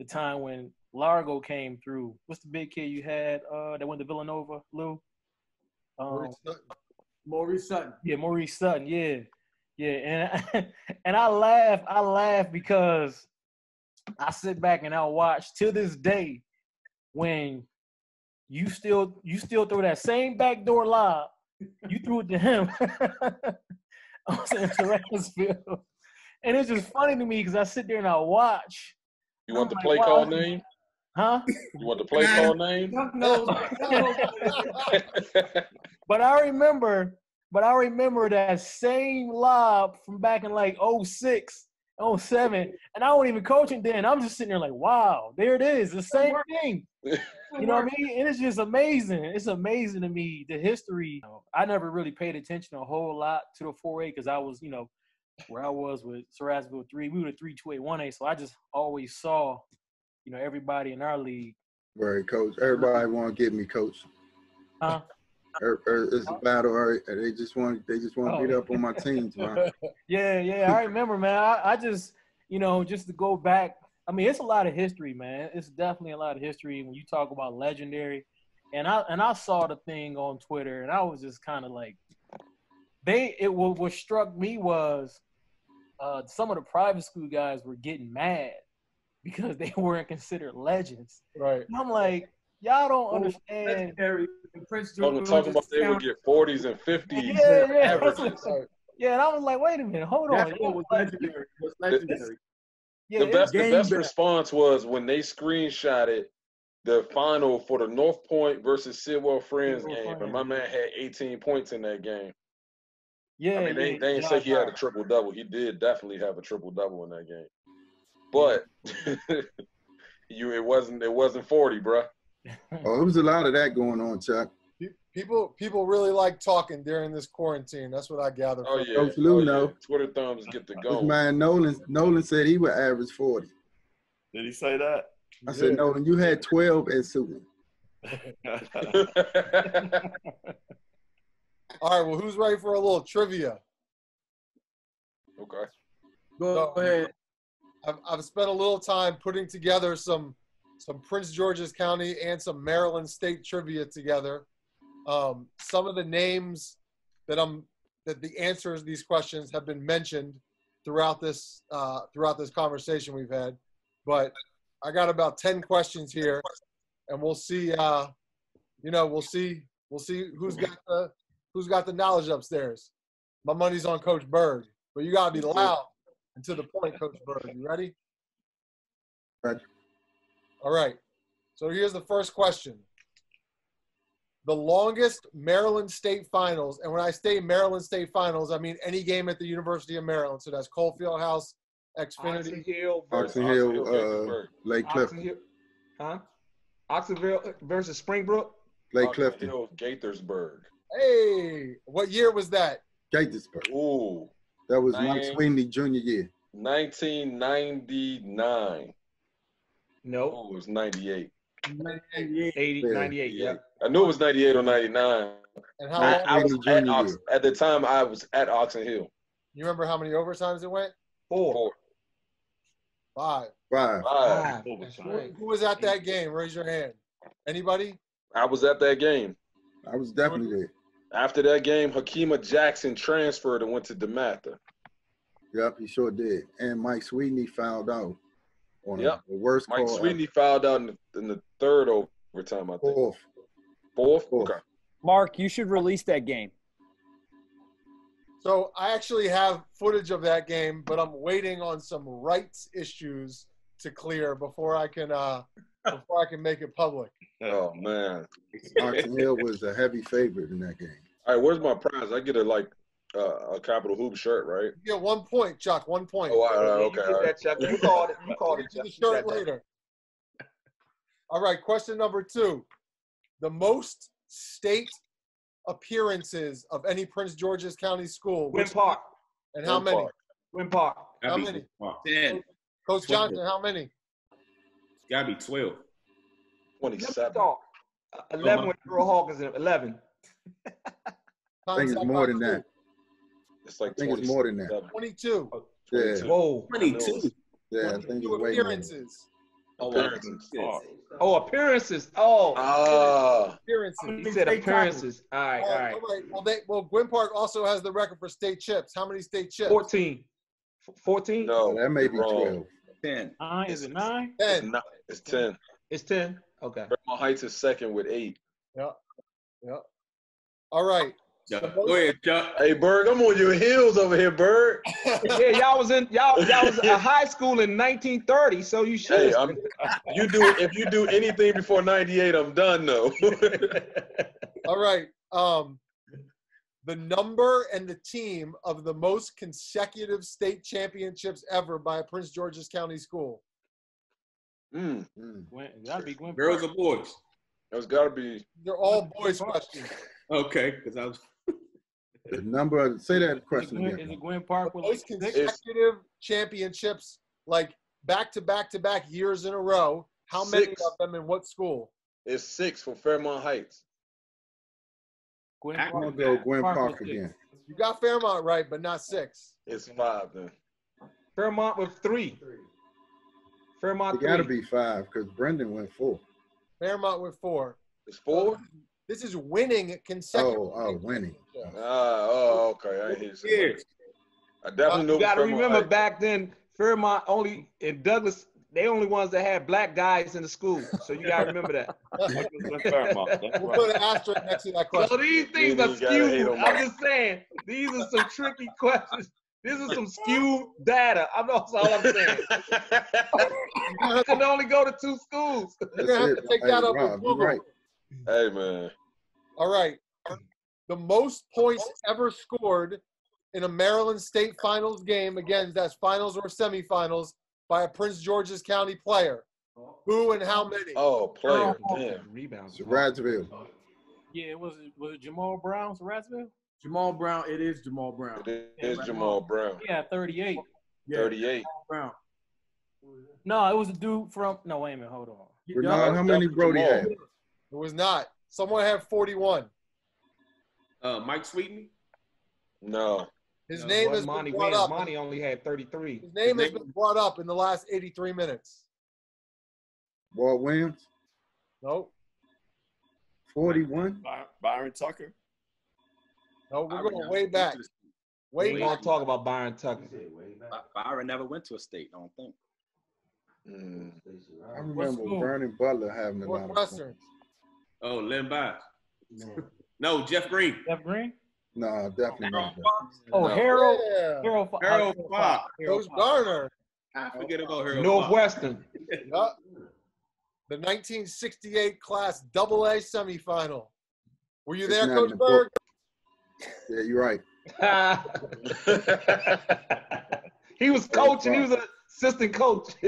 the time when Largo came through. What's the big kid you had uh, that went to Villanova, Lou? Um, Maurice Sutton. Maurice Sutton. Yeah, Maurice Sutton, yeah. Yeah, and I, and I laugh, I laugh because I sit back and I watch to this day when you still, you still throw that same backdoor lob. You threw it to him. I was in Surrattsville. And it's just funny to me because I sit there and I watch. You want I'm the play like, call wow. name? Huh? You want the play call name? No, no. But I remember, but I remember that same lob from back in like oh six, oh seven, and I wasn't even coaching then. I'm just sitting there like, wow, there it is, the same thing. You know what I mean? And it's just amazing. It's amazing to me, the history. I never really paid attention a whole lot to the four A because I was, you know, where I was with Surrattsville three, we were the three two eight one A, so I just always saw, you know, everybody in our league. Right, coach. Everybody want to get me, coach. Huh? It's a battle. They just want, they just want to oh. beat up on my teams, man. Yeah, yeah. I remember, man. I, I just, you know, just to go back. I mean, it's a lot of history, man. It's definitely a lot of history when you talk about legendary. And I and I saw the thing on Twitter, and I was just kind of like, they. It what, what struck me was. Uh, some of the private school guys were getting mad because they weren't considered legends. Right. And I'm like, y'all don't understand. Prince George. I'm talking about they would get forties and fifties. Yeah, yeah. Averages. Yeah, and I was like, wait a minute, hold on. It was legendary. It was legendary. Yeah, the best, the best response was when they screenshotted the final for the North Point versus Sidwell Friends game, and my man had eighteen points in that game. Yeah, I mean, they, yeah, they didn't say he had a triple-double. He did definitely have a triple-double in that game. But you, it wasn't it wasn't forty, bro. Oh, there was a lot of that going on, Chuck. People people really like talking during this quarantine. That's what I gathered. Oh, yeah. Coach Lou, oh, no. Yeah. Twitter thumbs get the go. This man Nolan, Nolan said he would average forty. Did he say that? I yeah. said, Nolan, you had twelve at Suitland. All right, well, who's ready for a little trivia? Okay. Go so, ahead. I've, I've spent a little time putting together some some Prince George's County and some Maryland State trivia together. Um, some of the names that I'm that the answers to these questions have been mentioned throughout this uh, throughout this conversation we've had, but I got about ten questions here, and we'll see. Uh, you know, we'll see. We'll see who's got the. Who's got the knowledge upstairs? My money's on Coach Berg, but you gotta be loud and to the point, Coach Berg. You ready? Ready. All right. So here's the first question. The longest Maryland State Finals, and when I say Maryland State Finals, I mean any game at the University of Maryland. So that's Coalfield House, Xfinity. Oxon Hill, Oxon Hill, uh, Lake Clifton. Huh? Oxonville versus Springbrook. Clay Clifton. Hill, Gaithersburg. Hey, what year was that? Gaithersburg. Ooh. That was Mike Sweeney junior year. nineteen ninety-nine. No. Oh, it was ninety-eight. ninety-eight. eighty, yeah. ninety-eight, yeah. I knew it was ninety-eight or ninety-nine. And how I, I was at, Ox, at the time, I was at Oxon Hill. You remember how many overtimes it went? Four. Four. Five. Five. Five. Five. Who was at that game? Raise your hand. Anybody? I was at that game. I was definitely there. After that game, Hakima Jackson transferred and went to DeMatha. Yep, he sure did. And Mike Sweeney fouled out on yep. the worst Mike call. Mike Sweeney out. fouled out in the, in the third overtime, I think. Fourth. Fourth? Fourth. Okay. Mark, you should release that game. So I actually have footage of that game, but I'm waiting on some rights issues to clear before I can uh, before I can make it public. Oh man, Oxon Hill was a heavy favorite in that game. All right, where's my prize? I get a like uh, a Capital Hoop shirt, right? Yeah, one point, Chuck. One point. Oh, all right, all right, okay. You, all right. That, you called it. You called it. Get the shirt later. All right. Question number two: the most state appearances of any Prince George's County school. Gwynn Park. And how many? Gwynn Park. How many? ten. Coach Johnson, how many? It's got to be twelve. twenty-seven. eleven with Earl Hawkins in it. eleven. I think it's more than that. It's like I think it's more than that. twenty-two. Yeah. Whoa. twenty-two. Yeah, I think it's way appearances. Oh, appearances. Oh, oh, appearances. Oh, uh, appearances. He said appearances. All right, all right. All right. Well, they, well, Gwynn Park also has the record for state chips. How many state chips? fourteen. fourteen? No, that may be twelve. ten. Nine, is it nine? ten. It's ten. It's ten. Okay. Fairmont Heights is second with eight. Yep. Yep. All right. Yeah. Go ahead, Chuck. Hey, Berg, I'm on your heels over here, Berg. Yeah, y'all was in y'all y'all was in high school in nineteen thirty, so you should. Hey, I'm, you do if you do anything before ninety-eight, I'm done though. All right. Um, the number and the team of the most consecutive state championships ever by a Prince George's County school. Mm. Mm. That'd be Gwynn. Girls or boys? That's gotta be. They're all boys questions. Okay, because I was. The number, say that question again. Is it Gwynn Park? Most consecutive championships, like back to back to back years in a row. How many of them in what school? It's six for Fairmont Heights. I'm gonna go Gwynn Park again. You got Fairmont right, but not six. It's five then. Fairmont with three. Fairmont. It gotta be five because Brendan went four. Fairmont with four. It's four. This is winning consecutively. Oh, oh, winning. Ah, yeah. uh, oh, okay. I hear you. I definitely uh, know. You got to remember back then, Fairmont only and Douglas, they only ones that had black guys in the school. So you got to remember that. We'll put an asterisk next to that question. So these things are skewed. I'm just saying, these are some tricky questions. This is some skewed data. I know that's all I'm saying. You can only go to two schools. You're going to have to take that up with Google. Hey, man. All right. The most points ever scored in a Maryland State Finals game, again, that's finals or semifinals, by a Prince George's County player. Who and how many? Oh, player. Rebounds. Surrattsville. Yeah, was it, was it Jamal Brown, Surrattsville? Jamal Brown. It is Jamal Brown. It is yeah, Jamal Brown. Yeah, thirty-eight. Yeah, thirty-eight. Brown. No, it was a dude from – no, wait a minute. Hold on. Renard, how many Brody had? It was not. Someone had forty-one. Uh, Mike Sweetney? No. His no, name has Monty been brought Williams. up. Monty only had thirty-three. His name His has name been brought up in the last eighty-three minutes. Walt Williams? Nope. forty-one? By Byron Tucker? No, we're Byron going way back. Way we back. Don't talk about Byron Tucker. Byron never went to a state, I don't think. Mm. I remember Vernon Butler having a lot of Northwestern. Oh, Lynn Biles. No. no, Jeff Green. Jeff Green? No, definitely oh, not. Fox. Oh, no. Harold. Yeah. Harold, Fox. Harold Fox. Harold Fox. Garner. I forget about Harold Northwestern. Fox. The nineteen sixty-eight class double A semifinal. Were you it's there, Coach Berg? Yeah, you're right. He was coaching. He was an assistant coach. I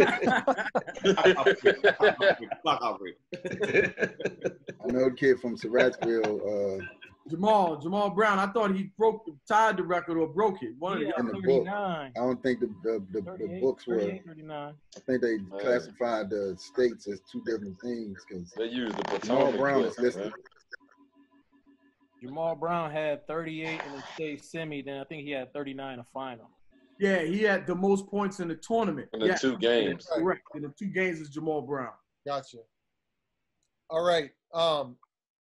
an old kid from Surrattsville. Uh, Jamal, Jamal Brown. I thought he broke, tied the record or broke it. One yeah, of the, the book. I don't think the the, the, the books were. thirty-nine. I think they uh, classified the states as two different things because they used the Jamal Brown was listed. Right? Jamal Brown had thirty-eight in the state semi. Then I think he had thirty-nine in the final. Yeah, he had the most points in the tournament. In the yeah. two games. Correct. In the two games is Jamal Brown. Gotcha. All right. Um,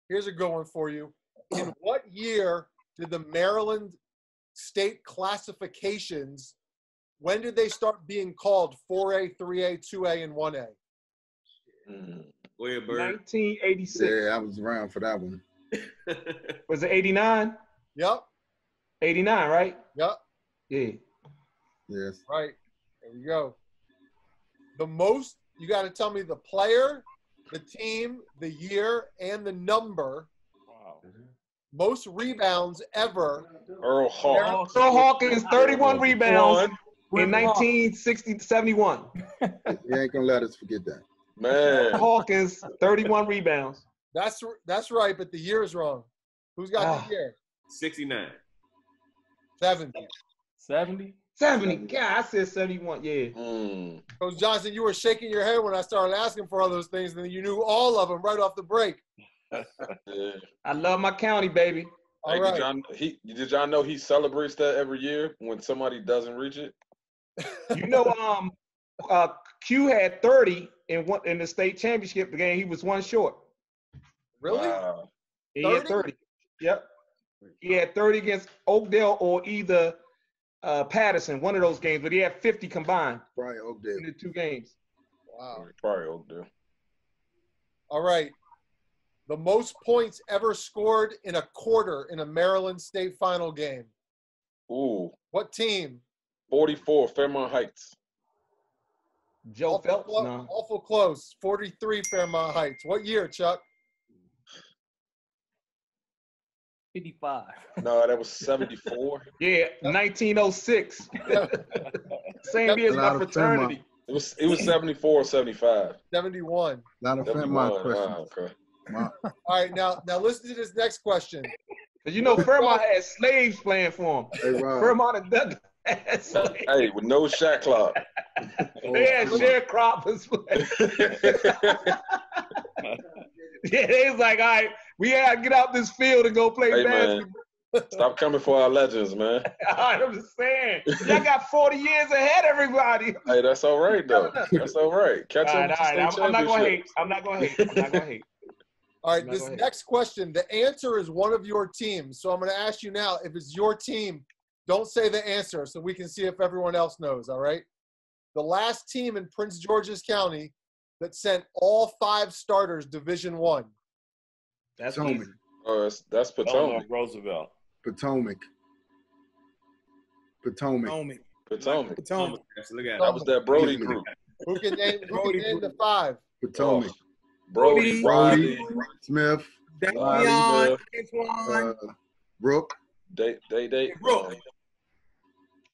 here's a good one for you. In what year did the Maryland state classifications, when did they start being called four A, three A, two A, and one A? Mm. Go ahead, Bird. nineteen eighty-six. Yeah, I was around for that one. Was it eighty-nine? Yep. eighty-nine, right? Yep. Yeah. Yes. Right. There we go. The most, you got to tell me the player, the team, the year, and the number. Wow. Most rebounds ever. Earl Hawkins. Earl Hawkins, thirty-one rebounds in nineteen seventy-one. You ain't going to let us forget that. Man. Hawkins, thirty-one rebounds. That's that's right, but the year is wrong. Who's got ah. the year? sixty-nine. seventy. seventy? seventy. God, I said seventy-one. Yeah. Mm. Coach Johnson, you were shaking your head when I started asking for all those things, and then you knew all of them right off the break. Yeah. I love my county, baby. All hey, right. Did y'all, he, did y'all know he celebrates that every year when somebody doesn't reach it? You know, um, uh, Q had thirty in one in the state championship game. He was one short. Really? Wow. He had thirty. Yep. He had thirty against Oakdale or either uh, Patterson, one of those games, but he had fifty combined. Probably Oakdale. In the two games. Wow. Probably Oakdale. All right. The most points ever scored in a quarter in a Maryland State Final game. Ooh. What team? forty-four, Fairmont Heights. Joe awful Phelps? Close, no. Awful close. forty-three, Fairmont Heights. What year, Chuck? fifty-five. No, that was seventy-four. Yeah, nineteen oh six. Same year as my fraternity. It was it was seventy-four or seventy-five. seventy-one. Not a Fairmont question. Wow, okay. Wow. All right, now now listen to this next question. You know Fairmont had slaves playing for him. Hey, Fairmont and Douglas had slaves. Hey, with no shot clock. They had sharecroppers playing. Yeah, they was like, all right, we had to get out this field and go play hey, basketball. Man. Stop coming for our legends, man. All right, I'm just saying. Y'all got forty years ahead, everybody. Hey, that's all right, though. That's all right. Catch all right, up all right. I'm, I'm not going to hate. I'm not going to hate. I'm not going to hate. All right, this next question, the answer is one of your teams. So I'm going to ask you now, if it's your team, don't say the answer so we can see if everyone else knows, all right? The last team in Prince George's County that sent all five starters Division One. That's Potomac. Oh, that's, that's Potomac. Oh, Roosevelt. Potomac. Potomac. Potomac. Potomac. Potomac. Look at that was that Brody group. Who can name, who can name the five? Potomac. Brody. Brody. Brody. Smith. Davion. Uh, Brooke. Day Day Day. Brooke.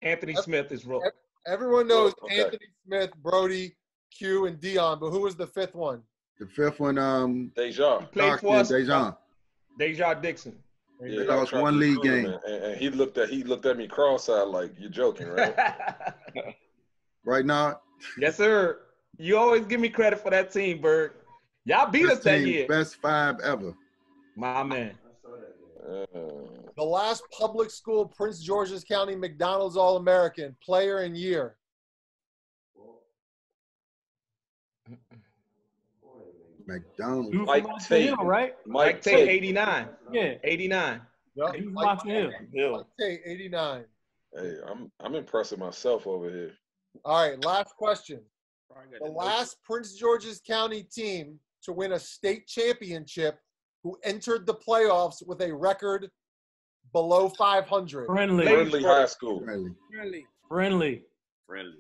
Anthony that's, Smith is Brooke. Everyone knows Brooke, okay. Anthony Smith, Brody, Q, and Dion, but who was the fifth one? The fifth one, um, Deja. He played for us. Deja. Deja Dixon. Yeah, they lost one league game, and, and he looked at he looked at me cross-eyed like you're joking, right? Right now. Yes, sir. You always give me credit for that team, Bird. Y'all beat best us that team, year. Best five ever. My man. Uh, the last public school Prince George's County McDonald's All-American player and year. McDonald's. Mike Tate, right? Mike, Mike Tate, eighty-nine. Yeah, eighty-nine. Yep. He was Mike Tate, Mike Tate, eighty-nine. Hey, I'm I'm impressing myself over here. All right, last question. The last Prince George's County team to win a state championship who entered the playoffs with a record below five hundred. Friendly. Friendly High School. Friendly. Friendly. Friendly. Friendly.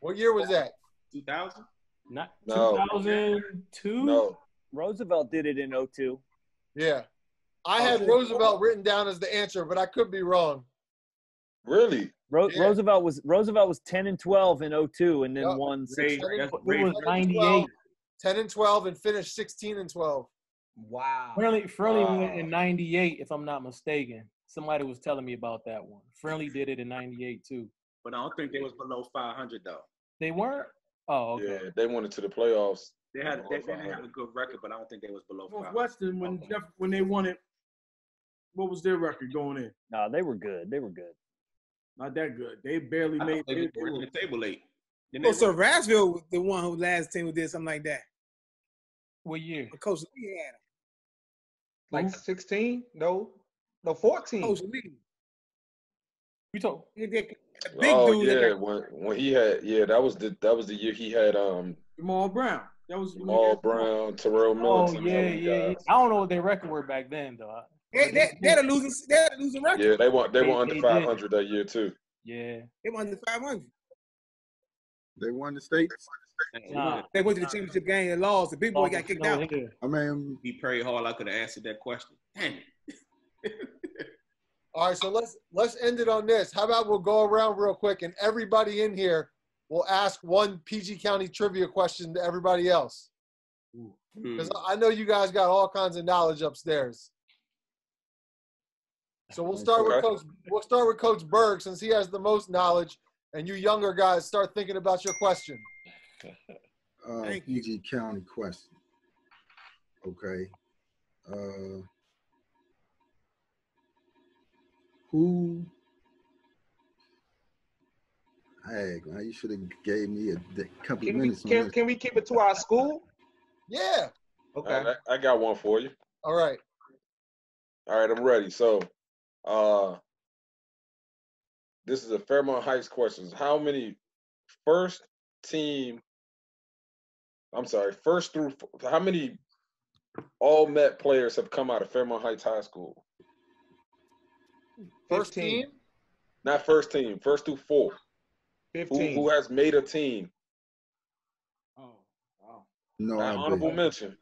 What year was that? two thousand? Not no. two thousand two? No. Roosevelt did it in oh two. Yeah. I had oh, Roosevelt oh. written down as the answer, but I could be wrong. Really? Ro yeah. Roosevelt was Roosevelt was ten and twelve in oh two and then yep. won six. It was ninety-eight. ten and twelve and finished sixteen and twelve. Wow. Friendly, Friendly wow. went in ninety-eight, if I'm not mistaken. Somebody was telling me about that one. Friendly did it in ninety-eight, too. But I don't think they was below five hundred, though. They weren't? Oh, okay. Yeah, they went into the playoffs. They had they, they didn't have a good record, but I don't think they was below five hundred. Northwestern, when, okay. Jeff, when they won it, what was their record going in? No, nah, they were good. They were good. Not that good. They barely made they it. They were in the table eight. Oh, so Surrattsville was the one who last team did something like that. What year? The Coach Lee had him. Like mm-hmm. sixteen? No. No, fourteen. Coach Lee. You talk big oh, dude. Yeah, when, when he had yeah, that was the that was the year he had um Jamal Brown. That was Jamal Brown, Terrell Milton. Oh yeah, yeah, yeah. I don't know what their record were back then though. They they they had a losing they had a losing record. Yeah, they were they, they were under they five hundred did. That year too. Yeah. They were under five hundred. They won the state. Nah. They went to the championship game and lost. The big boy got kicked out. Here. I mean, he prayed hard. I could have answered that question. Damn it. All right, so let's let's end it on this. How about we'll go around real quick and everybody in here will ask one P G County trivia question to everybody else. Because mm. I know you guys got all kinds of knowledge upstairs. So we'll start okay. with Coach. We'll start with Coach Berg since he has the most knowledge. And you younger guys start thinking about your question. Uh, Thank you. P G County question. Okay. Uh, who? Hey, you should have gave me a couple can minutes. We, can, on can we keep it to our school? Yeah. Okay. Right, I, I got one for you. All right. All right, I'm ready. So, uh. This is a Fairmont Heights question. How many first team, I'm sorry, first through, how many all-met players have come out of Fairmont Heights High School? First team? Not first team, first through four. fifteen. Who, who has made a team? Oh, wow. No, not honorable mention.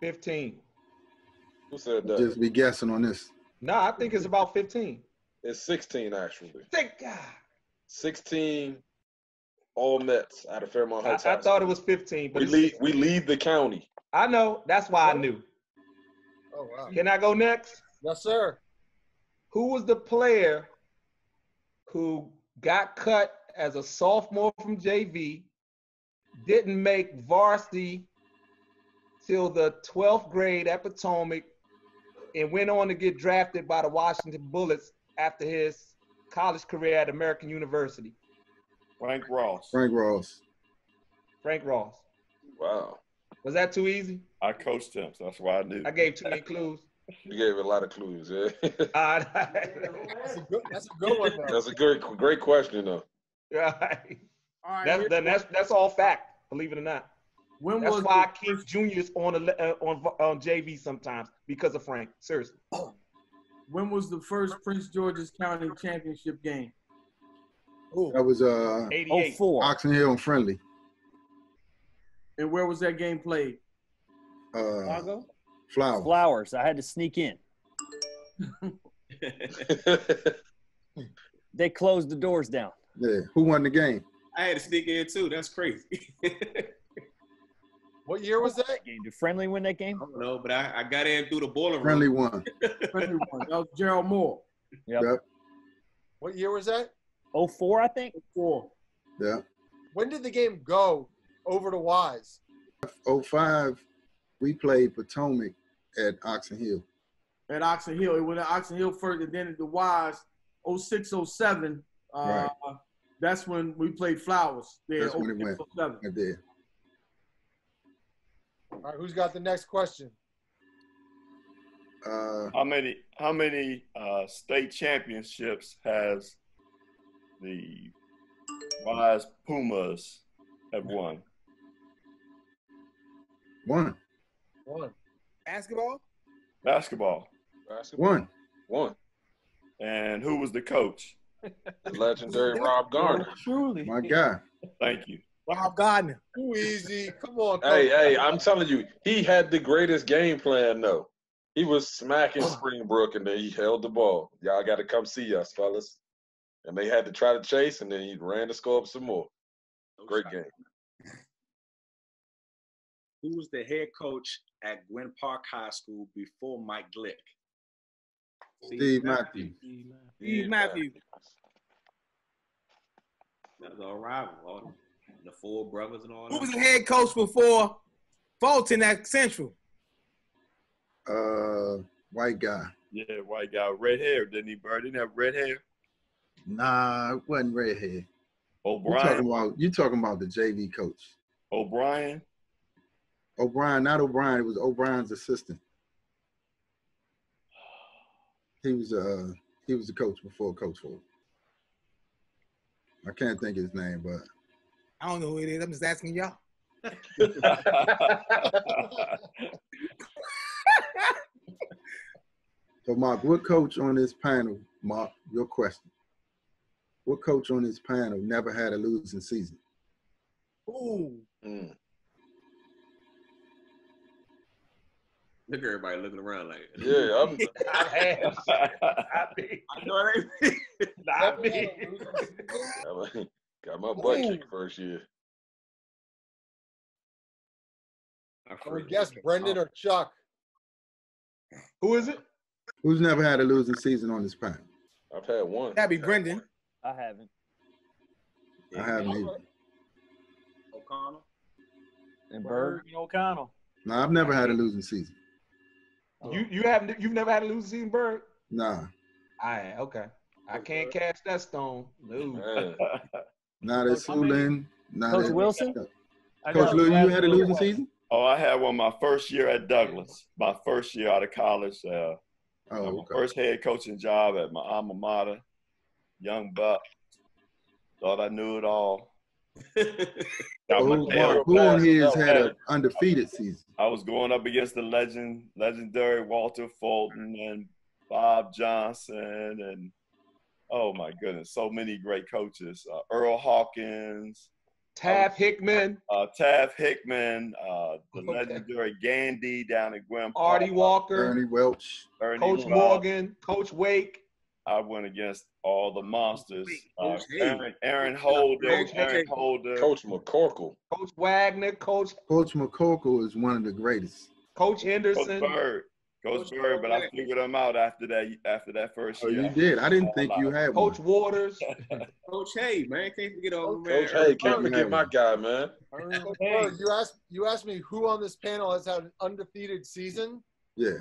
fifteen. Who said that? Just be guessing on this. No, I think it's about fifteen. It's sixteen, actually. Thank God. sixteen all Mets out of Fairmont Heights. I, I thought it was fifteen. But we, lead, we lead the county. I know. That's why I knew. Oh, wow. Can I go next? Yes, sir. Who was the player who got cut as a sophomore from J V, didn't make varsity till the twelfth grade at Potomac, and went on to get drafted by the Washington Bullets after his college career at American University? Frank Ross. Frank Ross. Frank Ross. Wow. Was that too easy? I coached him, so that's why I knew. I gave too many clues. You gave a lot of clues, yeah. All right. That's a good, that's a good one, though. That's a good, great question, though. Right. All right. That's, that's, that's all fact, believe it or not. When that's was why I keep juniors on, a, on, on J V sometimes, because of Frank, seriously. Oh. When was the first Prince George's County Championship game? Ooh. That was uh, oh four. Oxon Hill and Friendly. And where was that game played? Uh, Largo? Flowers. Flowers. I had to sneak in. They closed the doors down. Yeah. Who won the game? I had to sneak in, too. That's crazy. What year was that game? Did Friendly win that game? I don't know, but I, I got in through the boiler Friendly room. Won. Friendly won. That was Gerald Moore. Yep. Yep. What year was that? oh four, I think. oh four. Yeah. When did the game go over to Wise? oh five, we played Potomac at Oxon Hill. At Oxon Hill. It went to Oxon Hill first, and then at the Wise, oh six, oh seven. Uh, right. That's when we played Flowers. There, that's when it went. oh seven. I did. All right, who's got the next question? Uh, how many how many uh, state championships has the Wise Pumas have won? One. One. Basketball? Basketball. Basketball. One. One. And who was the coach? The legendary Rob Garner. Truly. My God. Thank you. Rob Garner. Too easy. Come on, Coach. Hey, hey, I'm telling you, he had the greatest game plan, though. He was smacking Springbrook, and then he held the ball. Y'all got to come see us, fellas. And they had to try to chase, and then he ran to score up some more. Great game. Who was the head coach at Gwynn Park High School before Mike Glick. Steve, Steve Matthews. Matthews. Steve Matthews. That was our rival. All the four brothers and all that. Who was the head coach before Fulton at Central? Uh, white guy. Yeah, white guy. Red hair, didn't he, bro? Didn't he have red hair? Nah, it wasn't red hair. O'Brien. You're talking about the J V coach. O'Brien? O'Brien, not O'Brien. It was O'Brien's assistant. He was uh he was the coach before Coach Ford. I can't think of his name, but I don't know who it is. I'm just asking y'all. So, Mark, what coach on this panel, Mark, your question? What coach on this panel never had a losing season? Ooh. Mm. Look at everybody looking around like, yeah, I'm I have. I mean, I know what I mean. Not me. Got my butt kicked first year. I would guess Brendan or Chuck. Who is it? Who's never had a losing season on this panel? I've had one. That'd be Brendan. I haven't. I haven't either. O'Connell. And Berg and O'Connell. No, I've never had a losing season. You you haven't you've never had a losing season, Bird? Nah. I okay. I can't cast that stone. No. Not at Sulan. Not Coach Wilson. Coach Lou, you had a losing season? Oh, I had one my first year at Douglas. My first year out of college. Uh, oh, okay. My first head coaching job at my alma mater. Young Buck. Thought I knew it all. So who Mark, who on here has had an undefeated season? I was going up against the legend, legendary Walter Fulton and Bob Johnson and, oh, my goodness, so many great coaches. Uh, Earl Hawkins. Tav Hickman. Uh, Tav Hickman. Uh, the legendary Gandy down at Gwynn Park. Artie Walker. Ernie Welch. Ernie Coach Welch. Morgan. Coach Wake. I went against all the monsters. Uh, Aaron, Aaron Holder, Aaron Holder, Coach McCorkle, Coach Wagner, Coach Coach McCorkle is one of the greatest. Coach Henderson, Coach Bird, Coach, Coach Bird, but I figured him out after that. After that first year, oh, you did. I didn't think you had one. Coach Waters, Coach Hay, man, can't forget all man. Coach Hay, can't forget my guy, man. Coach Bird, you asked you asked me who on this panel has had an undefeated season. Yeah.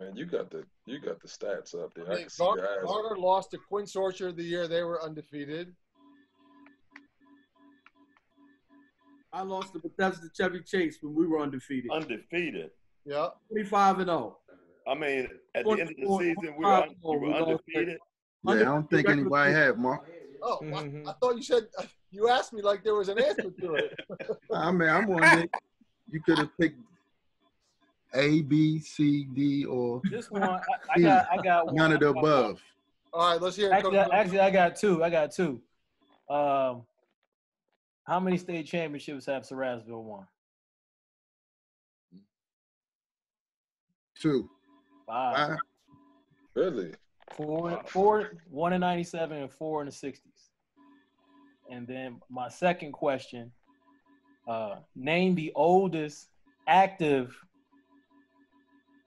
Man, you got the you got the stats up there. I mean, I can see Garner, Garner lost to Quinn Sorcher the year they were undefeated. I lost to Bethesda Chevy Chase when we were undefeated. Undefeated. Yeah. twenty-five and oh. I mean, at the end of the season, we were, we were undefeated. Yeah, I don't think anybody had, Mark. Oh, mm-hmm. I, I thought you said you asked me like there was an answer to it. I mean, I'm wondering you could have picked A, B, C, D, or this one. I, I got, I got one. None of the above. All right, let's hear it. Actually, I, actually, I got two. I got two. Um, how many state championships have Surrattsville won? Two. Five. Five. Really? Four, four, one in ninety-seven and four in the sixties. And then my second question: uh, name the oldest active.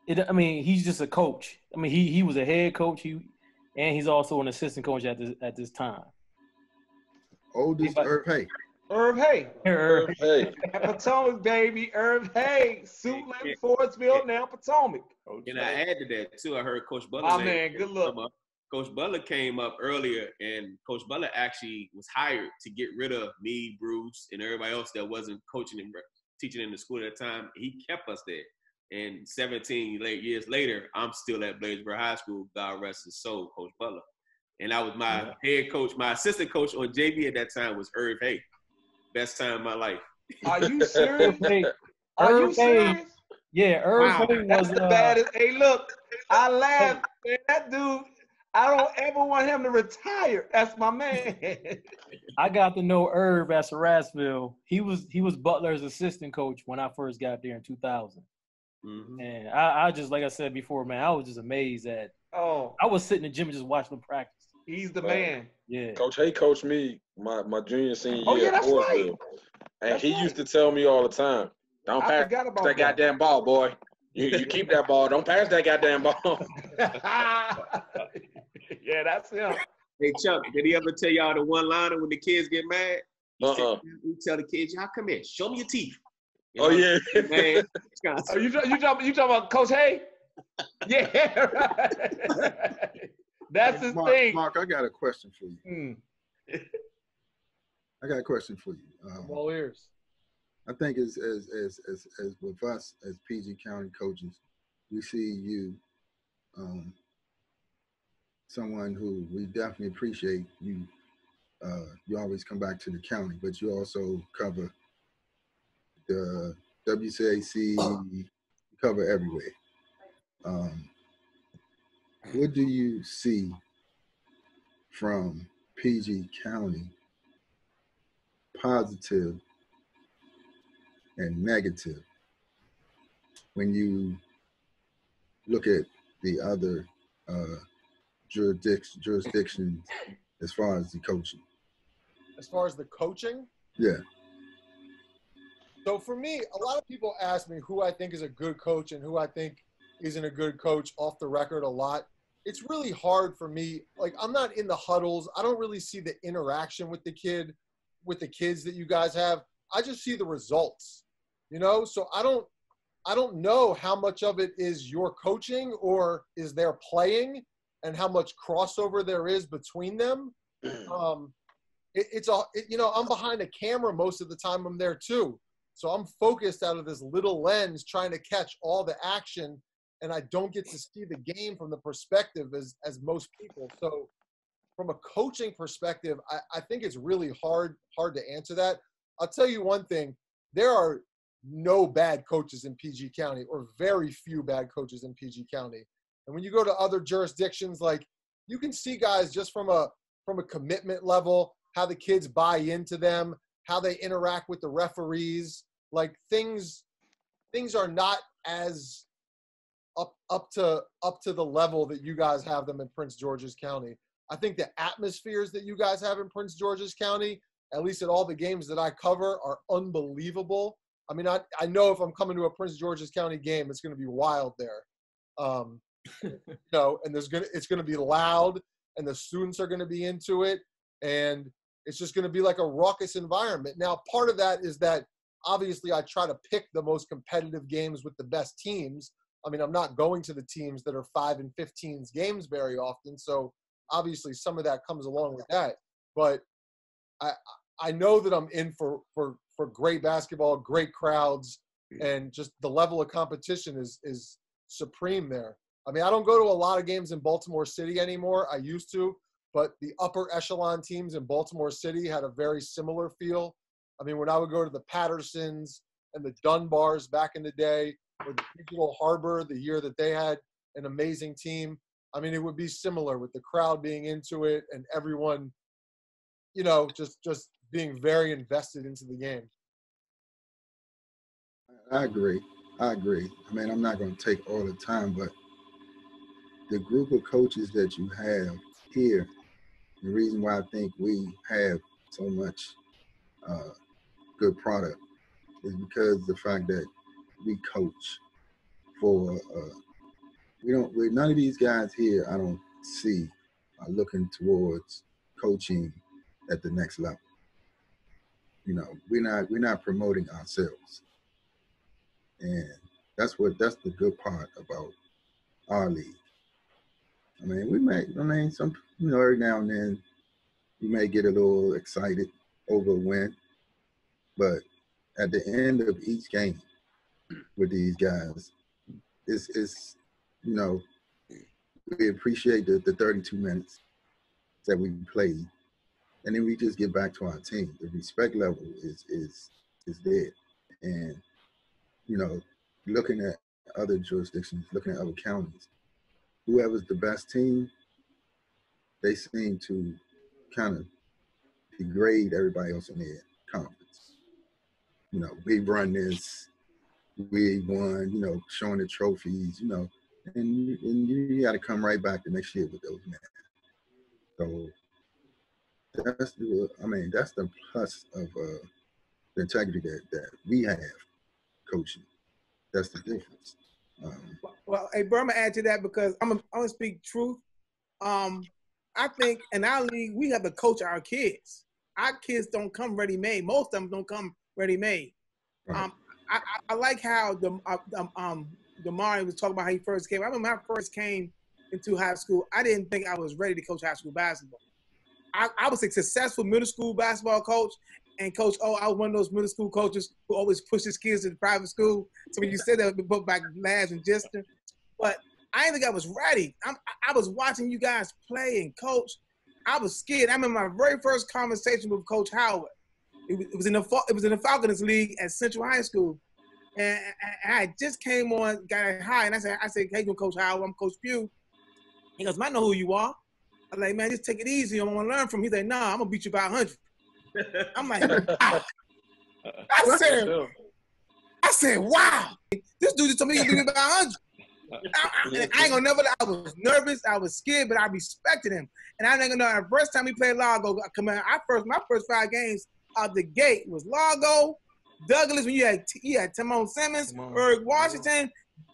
It, I mean, he's just a coach. I mean, he he was a head coach, he, and he's also an assistant coach at this at this time. Oldest Herb Hay. Herb Hay. Herb Hay. Potomac, baby. Herb Hay. Suitland, Forestville, now Potomac. And I add to that too. I heard Coach Butler. Oh man, good luck. Coach Butler came up earlier, and Coach Butler actually was hired to get rid of me, Bruce, and everybody else that wasn't coaching and teaching in the school at the time. He kept us there. And seventeen years later, I'm still at Bladensburg High School, God rest his soul, Coach Butler. And I was my yeah. head coach, my assistant coach on J V at that time was Irv Hay. Best time of my life. Are you serious? Hey, are Irv you serious? Hay. Yeah, Irv wow. Hay was That's the uh, baddest. Hey, look, I laughed. Man, that dude, I don't ever want him to retire. That's my man. I got to know Irv at Surrattsville. He was, he was Butler's assistant coach when I first got there in two thousand. Mm-hmm. And I, I just, like I said before, man, I was just amazed at. Oh, I was sitting in the gym and just watching them practice. He's the man. man. Yeah. Coach Hay coached me my, my junior senior oh, year yeah, at Forestville. Right. And that's he right. used to tell me all the time, don't I pass that, that goddamn ball, boy. You you keep that ball. Don't pass that goddamn ball. Yeah, that's him. Hey, Chuck, did he ever tell y'all the one-liner when the kids get mad? He uh-uh. You tell the kids, y'all come here. Show me your teeth. You know, oh, yeah. Man, oh, you, you, you, you talking about Coach Hay? Yeah, right. That's his Mark, thing. Mark, I got a question for you. Mm. I got a question for you. Um, I'm all ears. I think as as as as as with us as P G County coaches, we see you, um, someone who we definitely appreciate you. Uh, you always come back to the county, but you also cover the W C A C. You cover everywhere. Um, what do you see from P G County, positive and negative, when you look at the other uh, jurisdic- jurisdictions as far as the coaching? As far as the coaching? Yeah. So for me, a lot of people ask me who I think is a good coach and who I think isn't a good coach off the record a lot. It's really hard for me. Like, I'm not in the huddles. I don't really see the interaction with the kid, with the kids that you guys have. I just see the results, you know? So I don't, I don't know how much of it is your coaching or is their playing and how much crossover there is between them. Um, it, it's all, it, you know, I'm behind a camera most of the time I'm there too. So I'm focused out of this little lens trying to catch all the action, and I don't get to see the game from the perspective as, as most people. So from a coaching perspective, I, I think it's really hard, hard to answer that. I'll tell you one thing. There are no bad coaches in P G County, or very few bad coaches in P G County. And when you go to other jurisdictions, like, you can see guys just from a, from a commitment level, how the kids buy into them, how they interact with the referees. Like, things, things are not as up up to up to the level that you guys have them in Prince George's County. I think the atmospheres that you guys have in Prince George's County, at least at all the games that I cover, are unbelievable. I mean, I, I know if I'm coming to a Prince George's County game, it's going to be wild there. Um, you know, and there's gonna it's going to be loud, and the students are going to be into it, and it's just going to be like a raucous environment. Now, part of that is that obviously I try to pick the most competitive games with the best teams. I mean, I'm not going to the teams that are five and fifteen's games very often, so obviously some of that comes along with that. But I I know that I'm in for, for, for great basketball, great crowds, and just the level of competition is is supreme there. I mean, I don't go to a lot of games in Baltimore City anymore. I used to, but the upper echelon teams in Baltimore City had a very similar feel. I mean, when I would go to the Pattersons and the Dunbars back in the day, or the Digital Harbor, the year that they had an amazing team, I mean, it would be similar with the crowd being into it and everyone, you know, just just being very invested into the game. I agree. I agree. I mean, I'm not going to take all the time, but the group of coaches that you have here, the reason why I think we have so much uh, good product is because of the fact that we coach for, uh, we don't, we, none of these guys here I don't see are looking towards coaching at the next level. You know, we're not, we're not promoting ourselves. And that's what, that's the good part about our league. I mean, we may, I mean, some, you know, every now and then you may get a little excited over a win, but at the end of each game, with these guys, it's, it's, you know, we appreciate the, the thirty-two minutes that we played, and then we just get back to our team. The respect level is is is there, and you know, looking at other jurisdictions, looking at other counties, whoever's the best team, they seem to kind of degrade everybody else in their conference. You know, we run this. We won, you know, showing the trophies, you know, and, and you got to come right back the next year with those men. So that's the, I mean, that's the plus of uh, the integrity that, that we have coaching. That's the difference. Um, well, hey, bro, I'm gonna add to that because I'm gonna, I'm gonna speak truth. Um, I think in our league, we have to coach our kids. Our kids don't come ready-made. Most of them don't come ready-made. Right. Um, I, I, I like how the um, um DeMari was talking about how he first came. I remember when I first came into high school, I didn't think I was ready to coach high school basketball. I, I was a successful middle school basketball coach, and coach, oh, I was one of those middle school coaches who always pushes kids to private school. So when you said that, book by Labs and Jester, but I didn't think I was ready. I'm, I was watching you guys play and coach. I was scared. I remember my very first conversation with Coach Howard. It was, it was in the it was in the Falconers League at Central High School, and I, I just came on, got high, and I said, I said, hey, you Coach Howard, I'm Coach Pugh. He goes, I know who you are. I'm like, man, just take it easy. I want to learn from you. He's like, nah, I'm gonna beat you by one hundred. I'm like, wow. I said, I said, wow. This dude just told me he beat me by one hundred. I, I ain't gonna never. I was nervous. I was scared, but I respected him. And I ain't gonna know. The first time we played Largo, come on, I first my first five games out the gate was Largo, Douglas. When you had you had Timon Simmons, Eric Washington,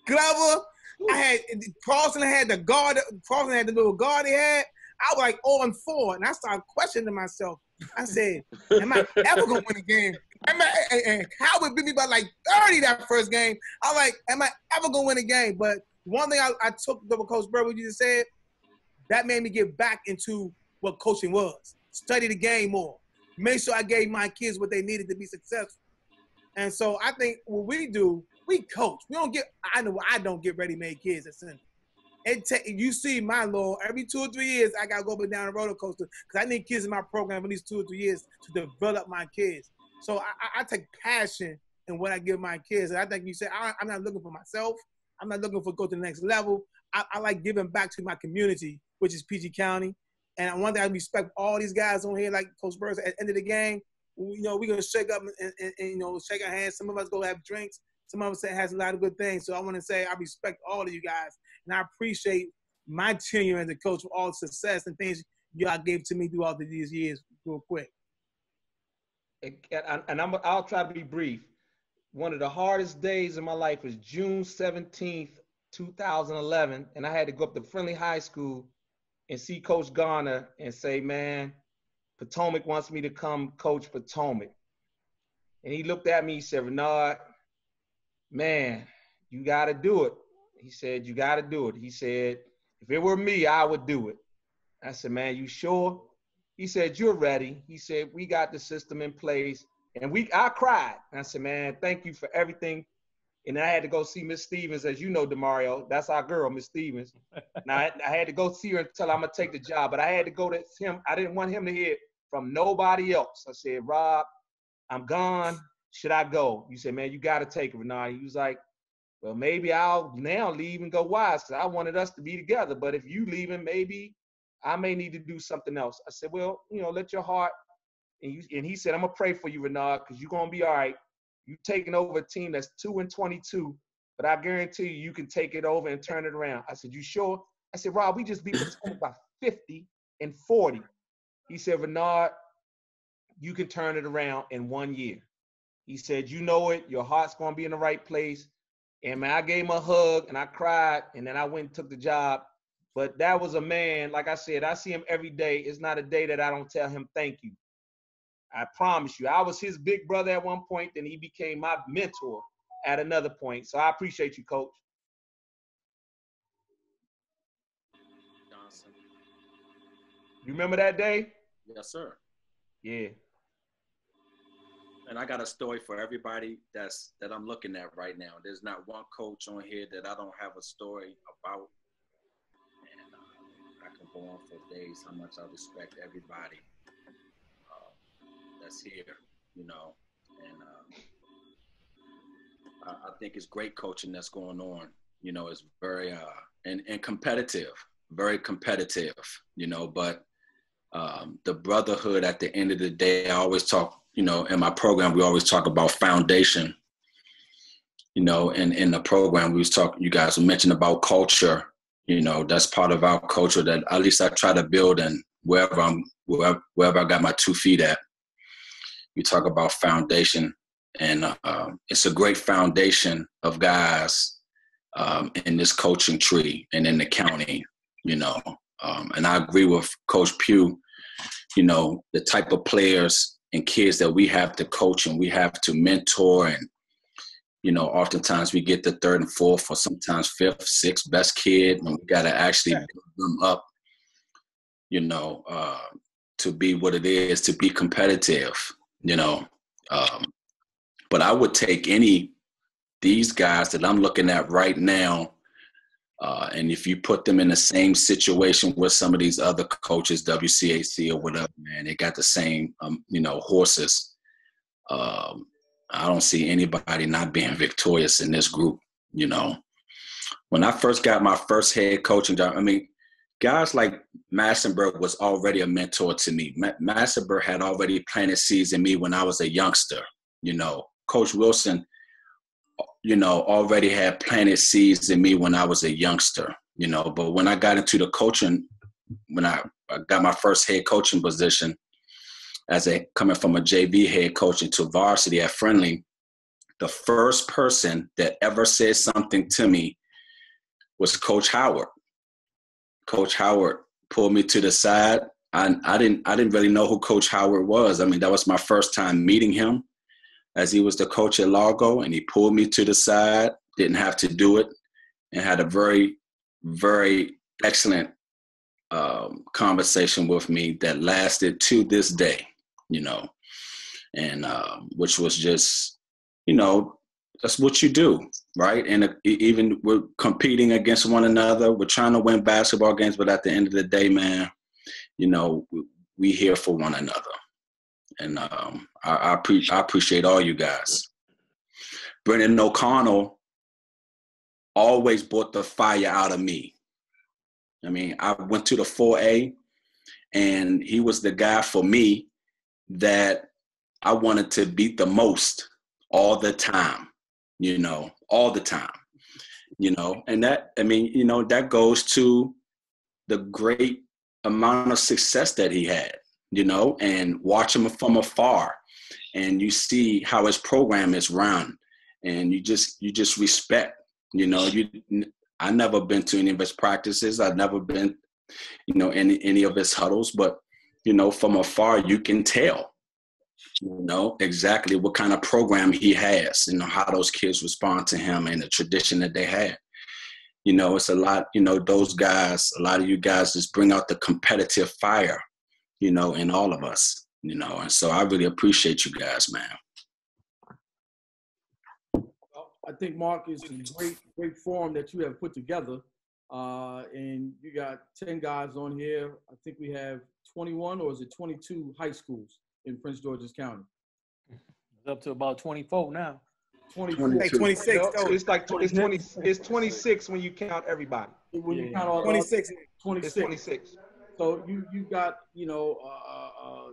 Glover. Ooh. I had Carlson had the guard. Carlson had the little guard he had. I was like oh and four, and I started questioning myself. I said, "Am I ever gonna win a game?" Am I, and, and Howard beat me by like thirty that first game. I was like, "Am I ever gonna win a game?" But one thing I, I took double Coach Bird, what you just said, that made me get back into what coaching was. Study the game more. Make sure I gave my kids what they needed to be successful. And so I think what we do, we coach. We don't get. I know I don't get ready-made kids at Central. It take, you see my Lord, every two or three years, I got to go up and down the roller coaster because I need kids in my program at least two or three years to develop my kids. So I, I take passion in what I give my kids. And I think you said, I, I'm not looking for myself. I'm not looking for go to the next level. I, I like giving back to my community, which is P G County. And one thing I respect all these guys on here, like Coach Burns, at the end of the game, you know, we're going to shake up and, and, and, you know, shake our hands. Some of us go have drinks. Some of us has a lot of good things. So I want to say I respect all of you guys. And I appreciate my tenure as a coach for all the success and things y'all gave to me throughout these years real quick. And I'm, I'll try to be brief. One of the hardest days of my life was June seventeenth, two thousand eleven. And I had to go up to Friendly High School and see Coach Garner and say, man, Potomac wants me to come coach Potomac. And he looked at me, he said, Renard, man, you got to do it. He said, you got to do it. He said, if it were me, I would do it. I said, man, you sure? He said, you're ready. He said, we got the system in place. And we, I cried. And I said, man, thank you for everything. And I had to go see Miss Stevens, as you know, DeMario. That's our girl, Miss Stevens. And I, I had to go see her and tell her I'm going to take the job. But I had to go to him. I didn't want him to hear from nobody else. I said, Rob, I'm gone. Should I go? You said, man, you got to take it, Renard. He was like, well, maybe I'll now leave and go Wise because I wanted us to be together. But if you leaving, maybe I may need to do something else. I said, well, you know, let your heart. And, you, and he said, I'm going to pray for you, Renard, because you're going to be all right. You're taking over a team that's two and twenty-two, but I guarantee you, you can take it over and turn it around. I said, you sure? I said, Rob, we just beat Potomac by fifty and forty. He said, Renard, you can turn it around in one year. He said, you know it. Your heart's going to be in the right place. And man, I gave him a hug and I cried and then I went and took the job. But that was a man, like I said, I see him every day. It's not a day that I don't tell him thank you. I promise you, I was his big brother at one point, then he became my mentor at another point. So I appreciate you, Coach. Johnson. You remember that day? Yes, sir. Yeah. And I got a story for everybody that's that I'm looking at right now. There's not one coach on here that I don't have a story about. And uh, I could go on for days how much I respect everybody that's here, you know, and uh, I, I think it's great coaching that's going on. You know, it's very uh, and and competitive, very competitive. You know, but um, the brotherhood at the end of the day, I always talk. You know, in my program, we always talk about foundation. You know, and in the program, we was talking. You guys mentioned about culture. You know, that's part of our culture that at least I try to build and wherever I'm, wherever, wherever I got my two feet at. You talk about foundation, and uh, it's a great foundation of guys um, in this coaching tree and in the county, you know. Um, and I agree with Coach Pugh, you know, the type of players and kids that we have to coach and we have to mentor. And, you know, oftentimes we get the third and fourth or sometimes fifth, sixth best kid when we got to actually build them up, you know, uh, to be what it is, to be competitive, you know. Um, but I would take any these guys that I'm looking at right now, Uh, and if you put them in the same situation with some of these other coaches, W C A C or whatever, man, they got the same, um, you know, horses. Um, I don't see anybody not being victorious in this group, you know. When I first got my first head coaching job, I mean, guys like Massenburg was already a mentor to me. Ma- Massenburg had already planted seeds in me when I was a youngster, you know. Coach Wilson, you know, already had planted seeds in me when I was a youngster, you know. But when I got into the coaching, when I got my first head coaching position, as a coming from a J V head coach into varsity at Friendly, the first person that ever said something to me was Coach Howard. Coach Howard pulled me to the side. I, I didn't, I didn't really know who Coach Howard was. I mean, that was my first time meeting him, as he was the coach at Largo, and he pulled me to the side, didn't have to do it, and had a very, very excellent um, conversation with me that lasted to this day, you know, and uh, which was just, you know, that's what you do, right? And uh, even we're competing against one another, we're trying to win basketball games, but at the end of the day, man, you know, we here for one another. And um, I, I, pre- I appreciate all you guys. Brendan O'Connell always brought the fire out of me. I mean, I went to the four A, and he was the guy for me that I wanted to beat the most all the time, you know, all the time, you know. And that, I mean, you know, that goes to the great amount of success that he had, you know, and watch him from afar, and you see how his program is run, and you just, you just respect, you know, you, I never been to any of his practices. I've never been, you know, any, any of his huddles, but, you know, from afar, you can tell, you know, exactly what kind of program he has, you know, how those kids respond to him and the tradition that they had. You know, it's a lot, you know, those guys, a lot of you guys just bring out the competitive fire, you know, in all of us, you know. And so I really appreciate you guys, man. Well, I think, Mark, it's a great, great forum that you have put together. Uh, and you got ten guys on here. I think we have twenty-one, or is it twenty-two high schools in Prince George's County? It's up to about twenty-four now. twenty-two. Hey, twenty-six. So it's like it's twenty. It's twenty-six when you count everybody. When yeah. you count all twenty-six. twenty-six. It's twenty-six. So you you got, you know, uh, uh,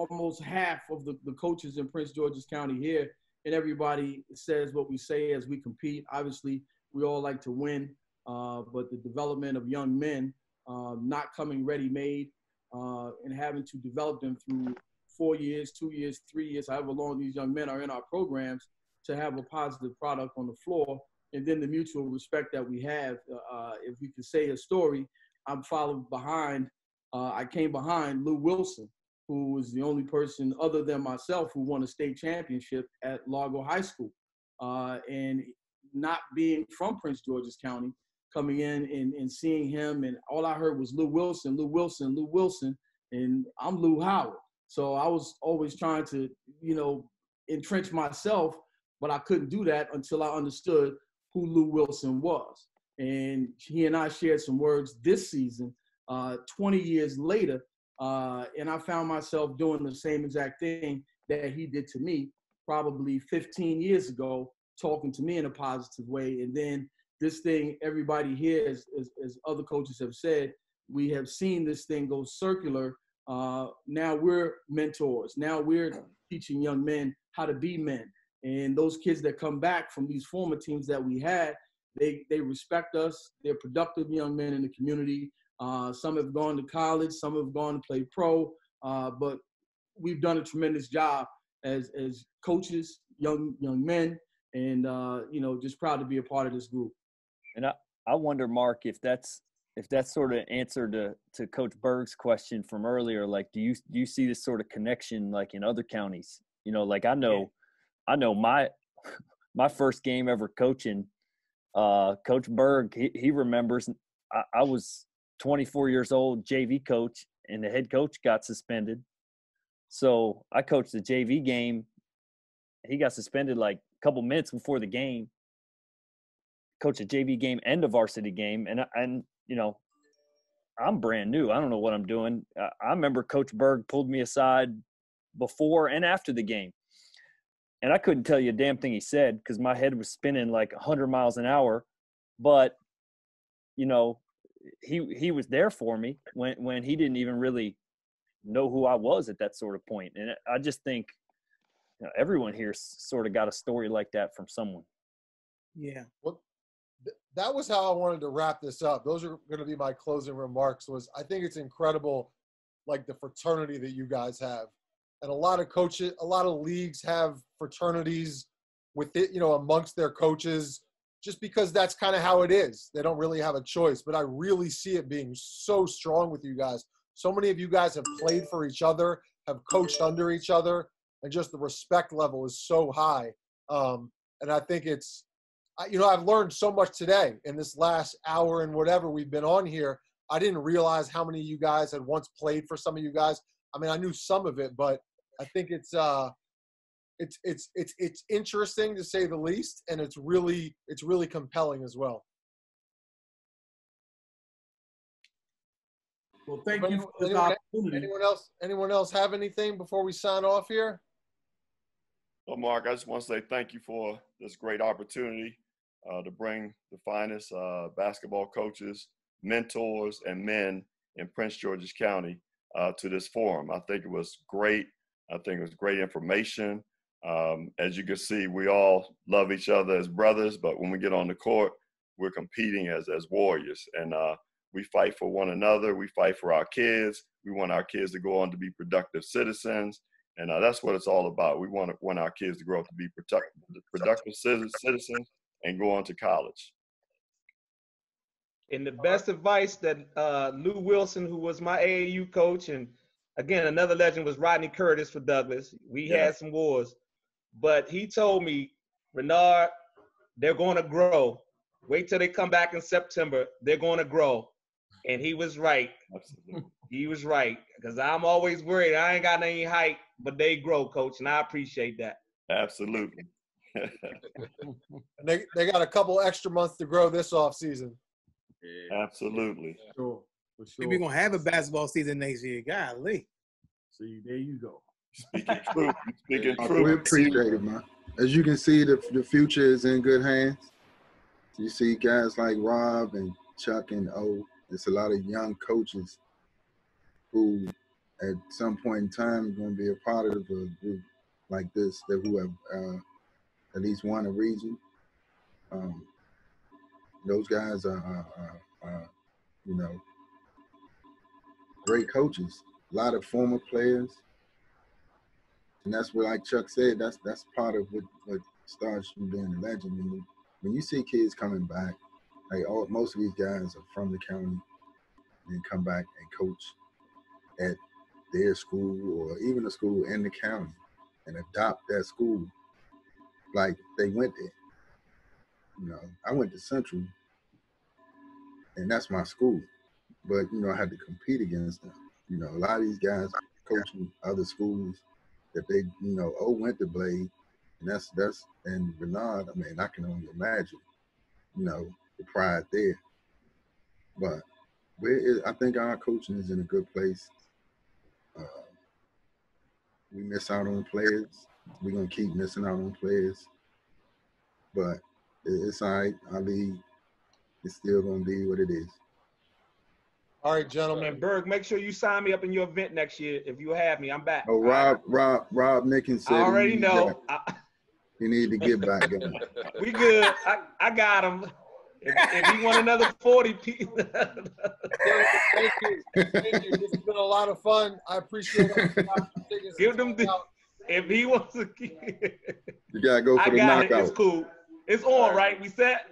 almost half of the, the coaches in Prince George's County here, and everybody says what we say as we compete. Obviously, we all like to win, uh, but the development of young men, uh, not coming ready-made, uh, and having to develop them through four years, two years, three years, however long these young men are in our programs, to have a positive product on the floor, and then the mutual respect that we have. Uh, if you can say a story, I'm followed behind, uh, I came behind Lou Wilson, who was the only person other than myself who won a state championship at Largo High School. Uh, and not being from Prince George's County, coming in and, and seeing him, and all I heard was Lou Wilson, Lou Wilson, Lou Wilson, and I'm Lew Howard. So I was always trying to, you know, entrench myself, but I couldn't do that until I understood who Lou Wilson was. And he and I shared some words this season, uh, twenty years later, uh, and I found myself doing the same exact thing that he did to me probably fifteen years ago, talking to me in a positive way. And then this thing, everybody here, as, as, as other coaches have said, we have seen this thing go circular. Uh, now we're mentors. Now we're teaching young men how to be men. And those kids that come back from these former teams that we had, They they respect us. They're productive young men in the community. Uh, some have gone to college, some have gone to play pro, uh, but we've done a tremendous job as as coaches, young young men, and uh, you know, just proud to be a part of this group. And I, I wonder, Mark, if that's if that's sort of an answer to to Coach Berg's question from earlier. Like, do you do you see this sort of connection like in other counties? You know, like I know, yeah. I know my my first game ever coaching, uh, Coach Berg, he, he remembers. I, I was twenty-four years old, J V coach, and the head coach got suspended. So I coached the J V game. He got suspended like a couple minutes before the game. Coached a J V game and a varsity game, and and you know, I'm brand new. I don't know what I'm doing. Uh, I remember Coach Berg pulled me aside before and after the game, and I couldn't tell you a damn thing he said because my head was spinning like one hundred miles an hour. But you know, he he was there for me when when he didn't even really know who I was at that sort of point. And I just think, you know, everyone here sort of got a story like that from someone. Yeah. Well, th- that was how I wanted to wrap this up. Those are going to be my closing remarks. Was I think it's incredible, like the fraternity that you guys have, and a lot of coaches, a lot of leagues have fraternities with it, you know, amongst their coaches, just because that's kind of how it is. They don't really have a choice, but I really see it being so strong with you guys. So many of you guys have played for each other, have coached under each other, and just the respect level is so high. Um, and I think it's, you know, I've learned so much today in this last hour and whatever we've been on here. I didn't realize how many of you guys had once played for some of you guys. I mean, I knew some of it, but I think it's uh, it's it's it's it's interesting to say the least, and it's really it's really compelling as well. Well, thank anyone, you for this anyone, opportunity. Anyone else, anyone else have anything before we sign off here? Well, Mark, I just want to say thank you for this great opportunity uh, to bring the finest uh, basketball coaches, mentors, and men in Prince George's County uh, to this forum. I think it was great. I think it was great information. Um, as you can see, we all love each other as brothers, but when we get on the court, we're competing as, as warriors. And uh, we fight for one another. We fight for our kids. We want our kids to go on to be productive citizens. And uh, that's what it's all about. We want, want our kids to grow up to be productive, productive citizens and go on to college. And the best advice that uh, Lou Wilson, who was my A A U coach, and again, another legend was Rodney Curtis for Douglas. We yeah. had some wars. But he told me, Renard, they're going to grow. Wait till they come back in September. They're going to grow. And he was right. Absolutely. He was right, because I'm always worried. I ain't got any height, but they grow, Coach, and I appreciate that. Absolutely. they they got a couple extra months to grow this offseason. Yeah. Absolutely. Yeah. For sure. For sure. We're going to have a basketball season next year. Golly. See, there you go. Speaking truth. Speaking truth. We appreciate it, man. As you can see, the, the future is in good hands. You see guys like Rob and Chuck and O. It's a lot of young coaches who at some point in time are going to be a part of a group like this, that who have uh, at least won a region. Um, those guys are, are, are, are, you know, great coaches, a lot of former players. And that's what, like Chuck said, that's that's part of what, what starts from being a legend. When you, when you see kids coming back, like all, most of these guys are from the county and come back and coach at their school or even a school in the county and adopt that school like they went there. You know, I went to Central and that's my school, but, you know, I had to compete against them. You know, a lot of these guys coaching other schools that they, you know, oh, went to Blade, and that's, that's, and Renard, I mean, I can only imagine, you know, the pride there. But we're, I think our coaching is in a good place. Uh, we miss out on players. We're going to keep missing out on players. But it's all right. Our league is still going to be what it is. All right, gentlemen. Berg, make sure you sign me up in your event next year if you have me. I'm back. Oh, Rob, Rob, Rob Nicken said. I already know. I... You need to get back. We good. I, I got him. If, if you want another forty, thank you. Thank you. This has been a lot of fun. I appreciate it. Give them the, if he wants to keep you gotta go for I the got knockout. It. It's cool. It's on, right? We set?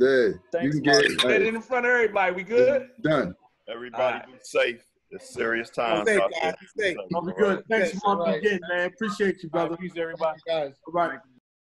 Yeah. Thanks, you can get it. Set it in front of everybody. We good? It's done. Everybody be right. Safe. It's serious time. Safe, guys. Be safe. Be good. Thanks, Mark, again, man. Appreciate you, brother. Right. Peace, everybody. Guys. All right.